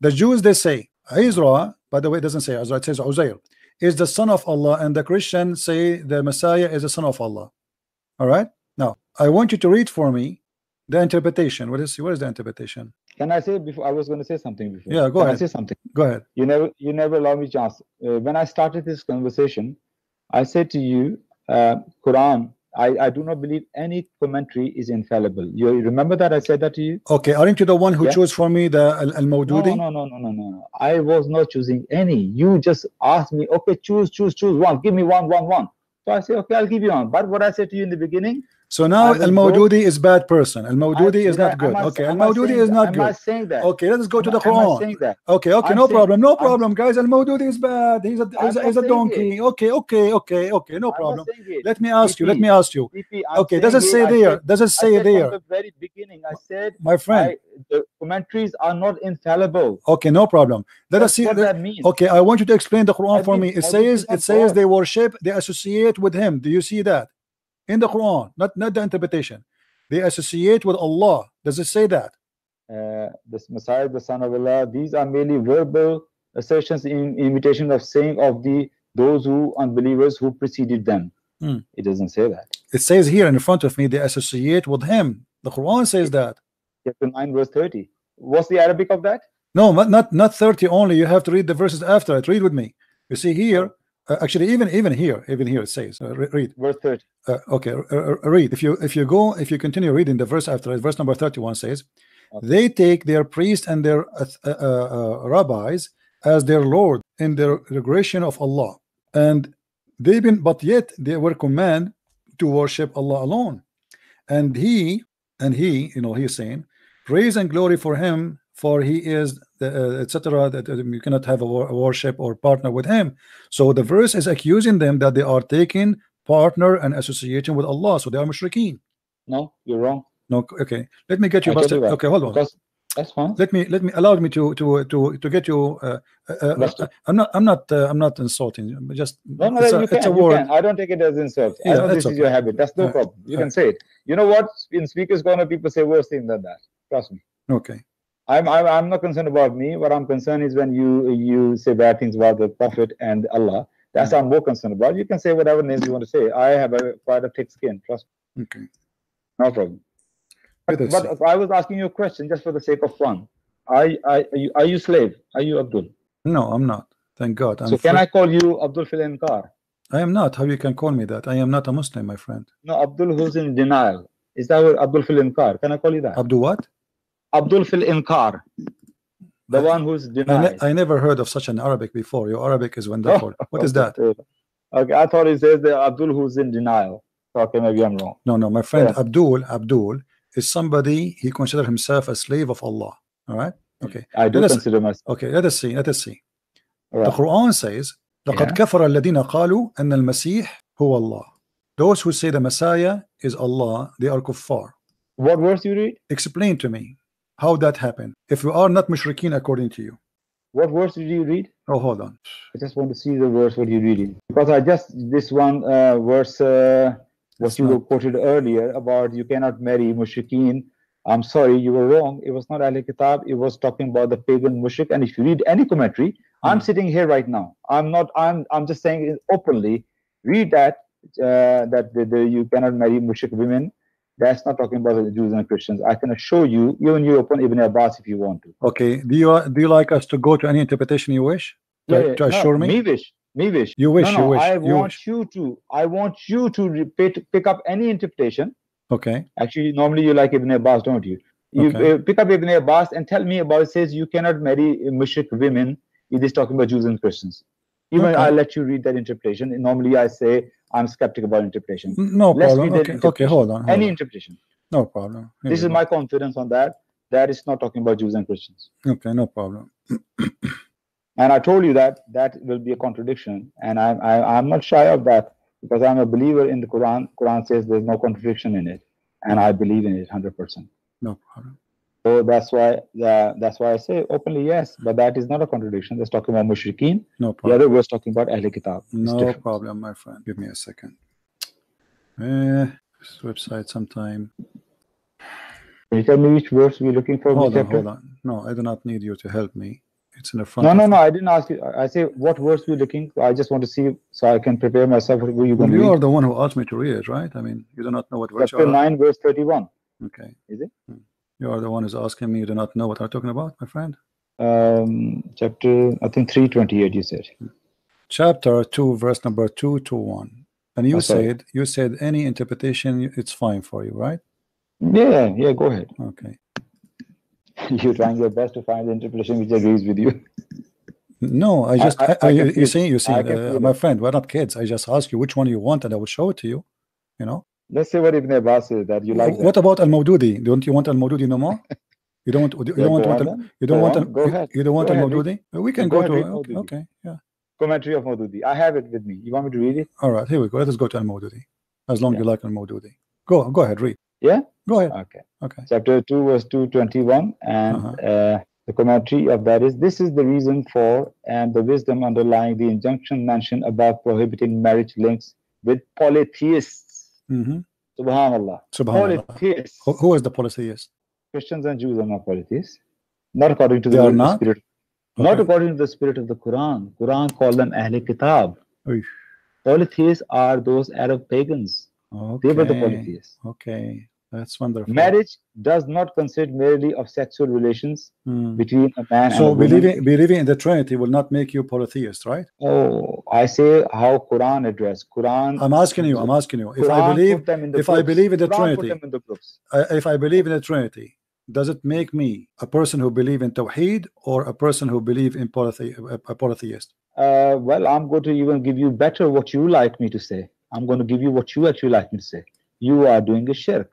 the Jews, they say Ezra. By the way, it doesn't say Ezra. It says Uzair is the son of Allah, and the Christians say the Messiah is the son of Allah. All right. Now I want you to read for me the interpretation. What is the interpretation? Can I say before? I was going to say something before. Yeah, go ahead. Can I say something? Go ahead. You never allow me chance. When I started this conversation, I said to you, Quran, I do not believe any commentary is infallible. You remember that I said that to you? Okay, aren't you the one who chose for me the Al-Mawdudi? No. I was not choosing any. You just asked me, okay, choose one. Give me one. So I say, okay, I'll give you one. But what I said to you in the beginning. So now Al-Mawdudi is bad person. Al-Mawdudi is not good. Okay, Al-Mawdudi is not good. I'm not saying that. Okay, let's go to the Quran. Okay, okay, no problem, guys. Al-Mawdudi is bad. He's a donkey. Okay, no problem. Let me ask you. Okay, does it say there? From the very beginning, I said, my friend, the commentaries are not infallible. Okay, no problem. Let us see what that means. Okay, I want you to explain the Quran for me. It says they worship, they associate with Him. Do you see that? In the Quran, not the interpretation. They associate with Allah. Does it say that? This Messiah, the son of Allah, these are merely verbal assertions in imitation of saying of those who unbelievers who preceded them. It doesn't say that. It says here in front of me, they associate with Him. The Quran says that. Chapter 9, verse 30. What's the Arabic of that? No, not 30 only. You have to read the verses after it. Read with me. You see here. Actually, even here it says read verse 30. Okay, read. If you continue reading the verse after it, verse number 31 says, they take their priests and their rabbis as their lord in their regression of Allah, and yet they were commanded to worship Allah alone, and he, you know, he's saying praise and glory for Him, for He is etc. That you cannot have a worship or partner with Him. So the verse is accusing them that they are taking partner and associating with Allah. So they are mushrikeen. No, you're wrong. No, okay. Let me get you. Okay, hold on. That's fine. Allow me to get you. I'm not insulting. Just it's a word. I don't take it as insult. Yeah, this is your habit. That's no problem. You can say it. You know what? In Speaker's Corner, people say worse things than that. Trust me. Okay. I'm not concerned about me. What I'm concerned is when you say bad things about the Prophet and Allah. That's what I'm more concerned about. You can say whatever names you want to say. I have quite a thick skin. Trust me. Okay. No problem. But I was asking you a question just for the sake of fun. Are you slave? Are you Abdul? No, I'm not. Thank God. Can I call you Abdul Filankar? I am not. How you can call me that? I am not a Muslim, my friend. No, Abdul who's in denial. Is that what Abdul Filankar? Can I call you that? Abdul what? Abdul fil inkar. the one who's denying. I never heard of such an Arabic before. Your Arabic is wonderful. What is that? Okay, I thought it says the Abdul who's in denial. Okay, maybe I'm wrong. No, no, my friend, yeah. Abdul is somebody, he considers himself a slave of Allah. All right. Okay. I do consider myself. Okay, let us see. Let us see. Right. The Quran says, لَقَدْ كَفَرَ الَّذِينَ قَالُوا أَنَّ الْمَسِيحِ هُوَ اللَّهِ. Those who say the Messiah is Allah, they are kuffar. What verse you read? Explain to me how that happened. If you are not mushrikeen according to you. What verse did you read? Oh, hold on. I just want to see the verse what you read. Because I just, this one verse what you quoted earlier about you cannot marry mushrikeen. I'm sorry, you were wrong. It was not Ahl Kitab. It was talking about the pagan mushrik. And if you read any commentary, I'm sitting here right now. I'm just saying it openly. Read that. That you cannot marry mushrik women. That's not talking about the Jews and Christians. I can assure you, even you open Ibn Abbas if you want to. Okay. Do you like us to go to any interpretation you wish? To assure me? Me wish. You wish. No, no, you wish. I want you to pick up any interpretation. Okay. Actually, normally you like Ibn Abbas, don't you? You pick up Ibn Abbas and tell me about it. Says you cannot marry mushrik women. It is talking about Jews and Christians. Even I'll let you read that interpretation. Normally I say I'm skeptical about interpretation. No problem. Okay, hold on. Any interpretation. No problem. This is my confidence on that. That is not talking about Jews and Christians. Okay, no problem. And I told you that will be a contradiction. And I'm not shy of that because I'm a believer in the Quran. Quran says there's no contradiction in it. And I believe in it 100%. No problem. So that's why I say openly yes, but that is not a contradiction. That's talking about mushrikeen. No problem. The other was talking about Ahl Kitab. No problem, my friend. Give me a second. This website sometime. Can you tell me which verse we're looking for? Hold on. No, I do not need you to help me. It's in the front. No. I didn't ask you. I say what verse we're looking for. I just want to see so I can prepare myself. What you going to read? You are the one who asked me to read it, right? I mean, you do not know what verse. Chapter 9, verse 31. Okay. Is it? Hmm. You are the one who's asking me. You do not know what I'm talking about, my friend. Chapter, I think 3:28. You said. Chapter 2, verse number 2 to 1. And you said any interpretation, it's fine for you, right? Yeah. Go ahead. Okay. You're trying your best to find the interpretation which agrees with you. No, I just you see, my friend, we're not kids. I just ask you which one you want, and I will show it to you. You know. Let's say what Ibn Abbas says that you like. What about al-Mawdudi? Don't you want al-Mawdudi no more? You don't. You don't want al-Mawdudi. We can go to. Okay. Yeah. Commentary of Mawdudi. I have it with me. You want me to read it? All right. Here we go. Let us go to al-Mawdudi. As long as you like al-Mawdudi. Go ahead. Read. Yeah. Go ahead. Okay. Chapter 2, verse 2:21, and the commentary of that is: this is the reason for and the wisdom underlying the injunction mentioned above prohibiting marriage links with polytheists. Subhanallah. Polytheists. Who is the polytheist? Christians and Jews are not polytheists. Not according to the spirit. Okay. Not according to the spirit of the Quran. Quran called them Ahl Kitab. Oof. Polytheists are those Arab pagans. Okay. They were the polytheists. Okay, that's wonderful. Marriage does not consist merely of sexual relations between a man and a woman. So believing in the Trinity will not make you polytheist, right? Oh, I say how Quran address Quran. I'm asking you. If I believe in the Trinity, does it make me a person who believe in Tawheed or a person who believe in polytheist? Well, I'm going to even give you better what you like me to say. I'm going to give you what you actually like me to say. You are doing a shirk.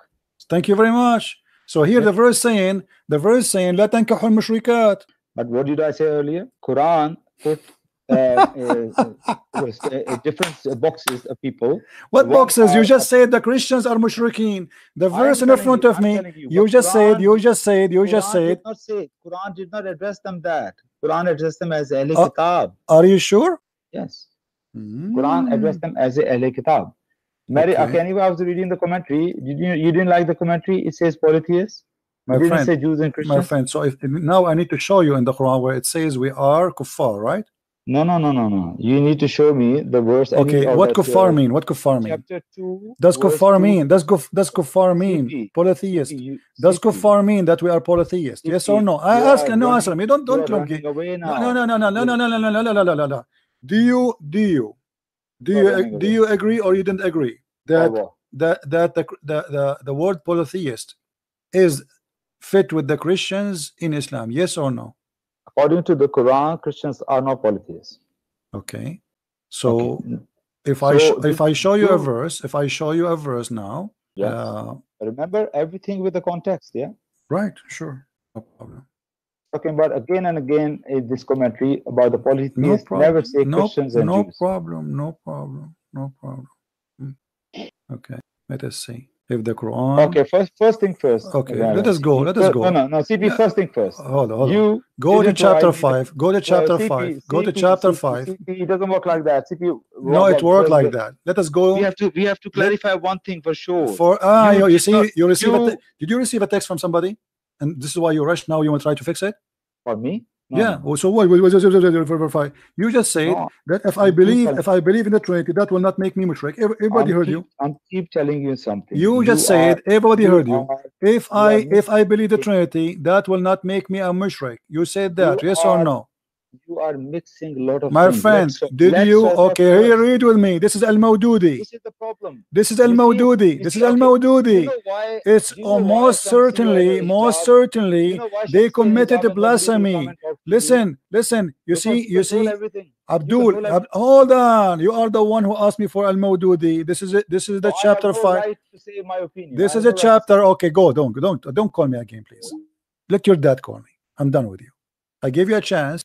Thank you very much. So here the verse saying, "La tankahul mushrikat." But what did I say earlier? Quran put different boxes of people. What boxes? You just said the Christians are mushrikeen. The verse in front of me. You just said. Quran did not address them that. Quran addressed them as Ahl Kitab. Are you sure? Yes. Quran addressed them as Ahl Kitab. Anyway, I was reading the commentary. You didn't like the commentary? It says polytheists. My friend, say Jews and Christians. My friend, so now I need to show you in the Quran where it says we are kuffar, right? No. You need to show me the verse. Okay, what kuffar mean? What kuffar mean? Chapter 2. Does kuffar mean? Does kuffar mean polytheist? Does kuffar mean that we are polytheists? Yes or no? I ask and no answer. You don't get. No. Do you agree or you didn't agree that the word polytheist is fit with the Christians in Islam? Yes or no? According to the Quran, Christians are not polytheists. Okay. So okay. If I show you a verse now. Yes. Remember everything with the context, yeah? Right, sure. No problem. Talking about again and again in this commentary about the polytheists, never say Christians and Jews. No problem. Okay, let us see if the Quran. Okay, first thing first. Okay, let us go. First thing first. Hold on. Go to chapter 5. It doesn't work like that. It worked like that. Let us go. We have to clarify one thing for sure. Did you receive a text from somebody? And this is why you rush now. You want to try to fix it? For me? No. Yeah. So what? You just said that if I believe in the Trinity, that will not make me mushrik. Everybody heard you. I keep telling you something. You just said everybody heard you. If I believe the Trinity, that will not make me a mushrik. You said that. Yes or no? You are mixing a lot of my things. Okay, read with me. This is al-Mawdudi. This is the problem. This is al-Mawdudi. It's most certainly they committed a blasphemy. Listen, you see Abdul, hold on. You are the one who asked me for al-Mawdudi. This is the chapter 5. Right to say my opinion. This is a chapter. Okay, go. Don't call me again, please. Let your dad call me. I'm done with you. I gave you a chance.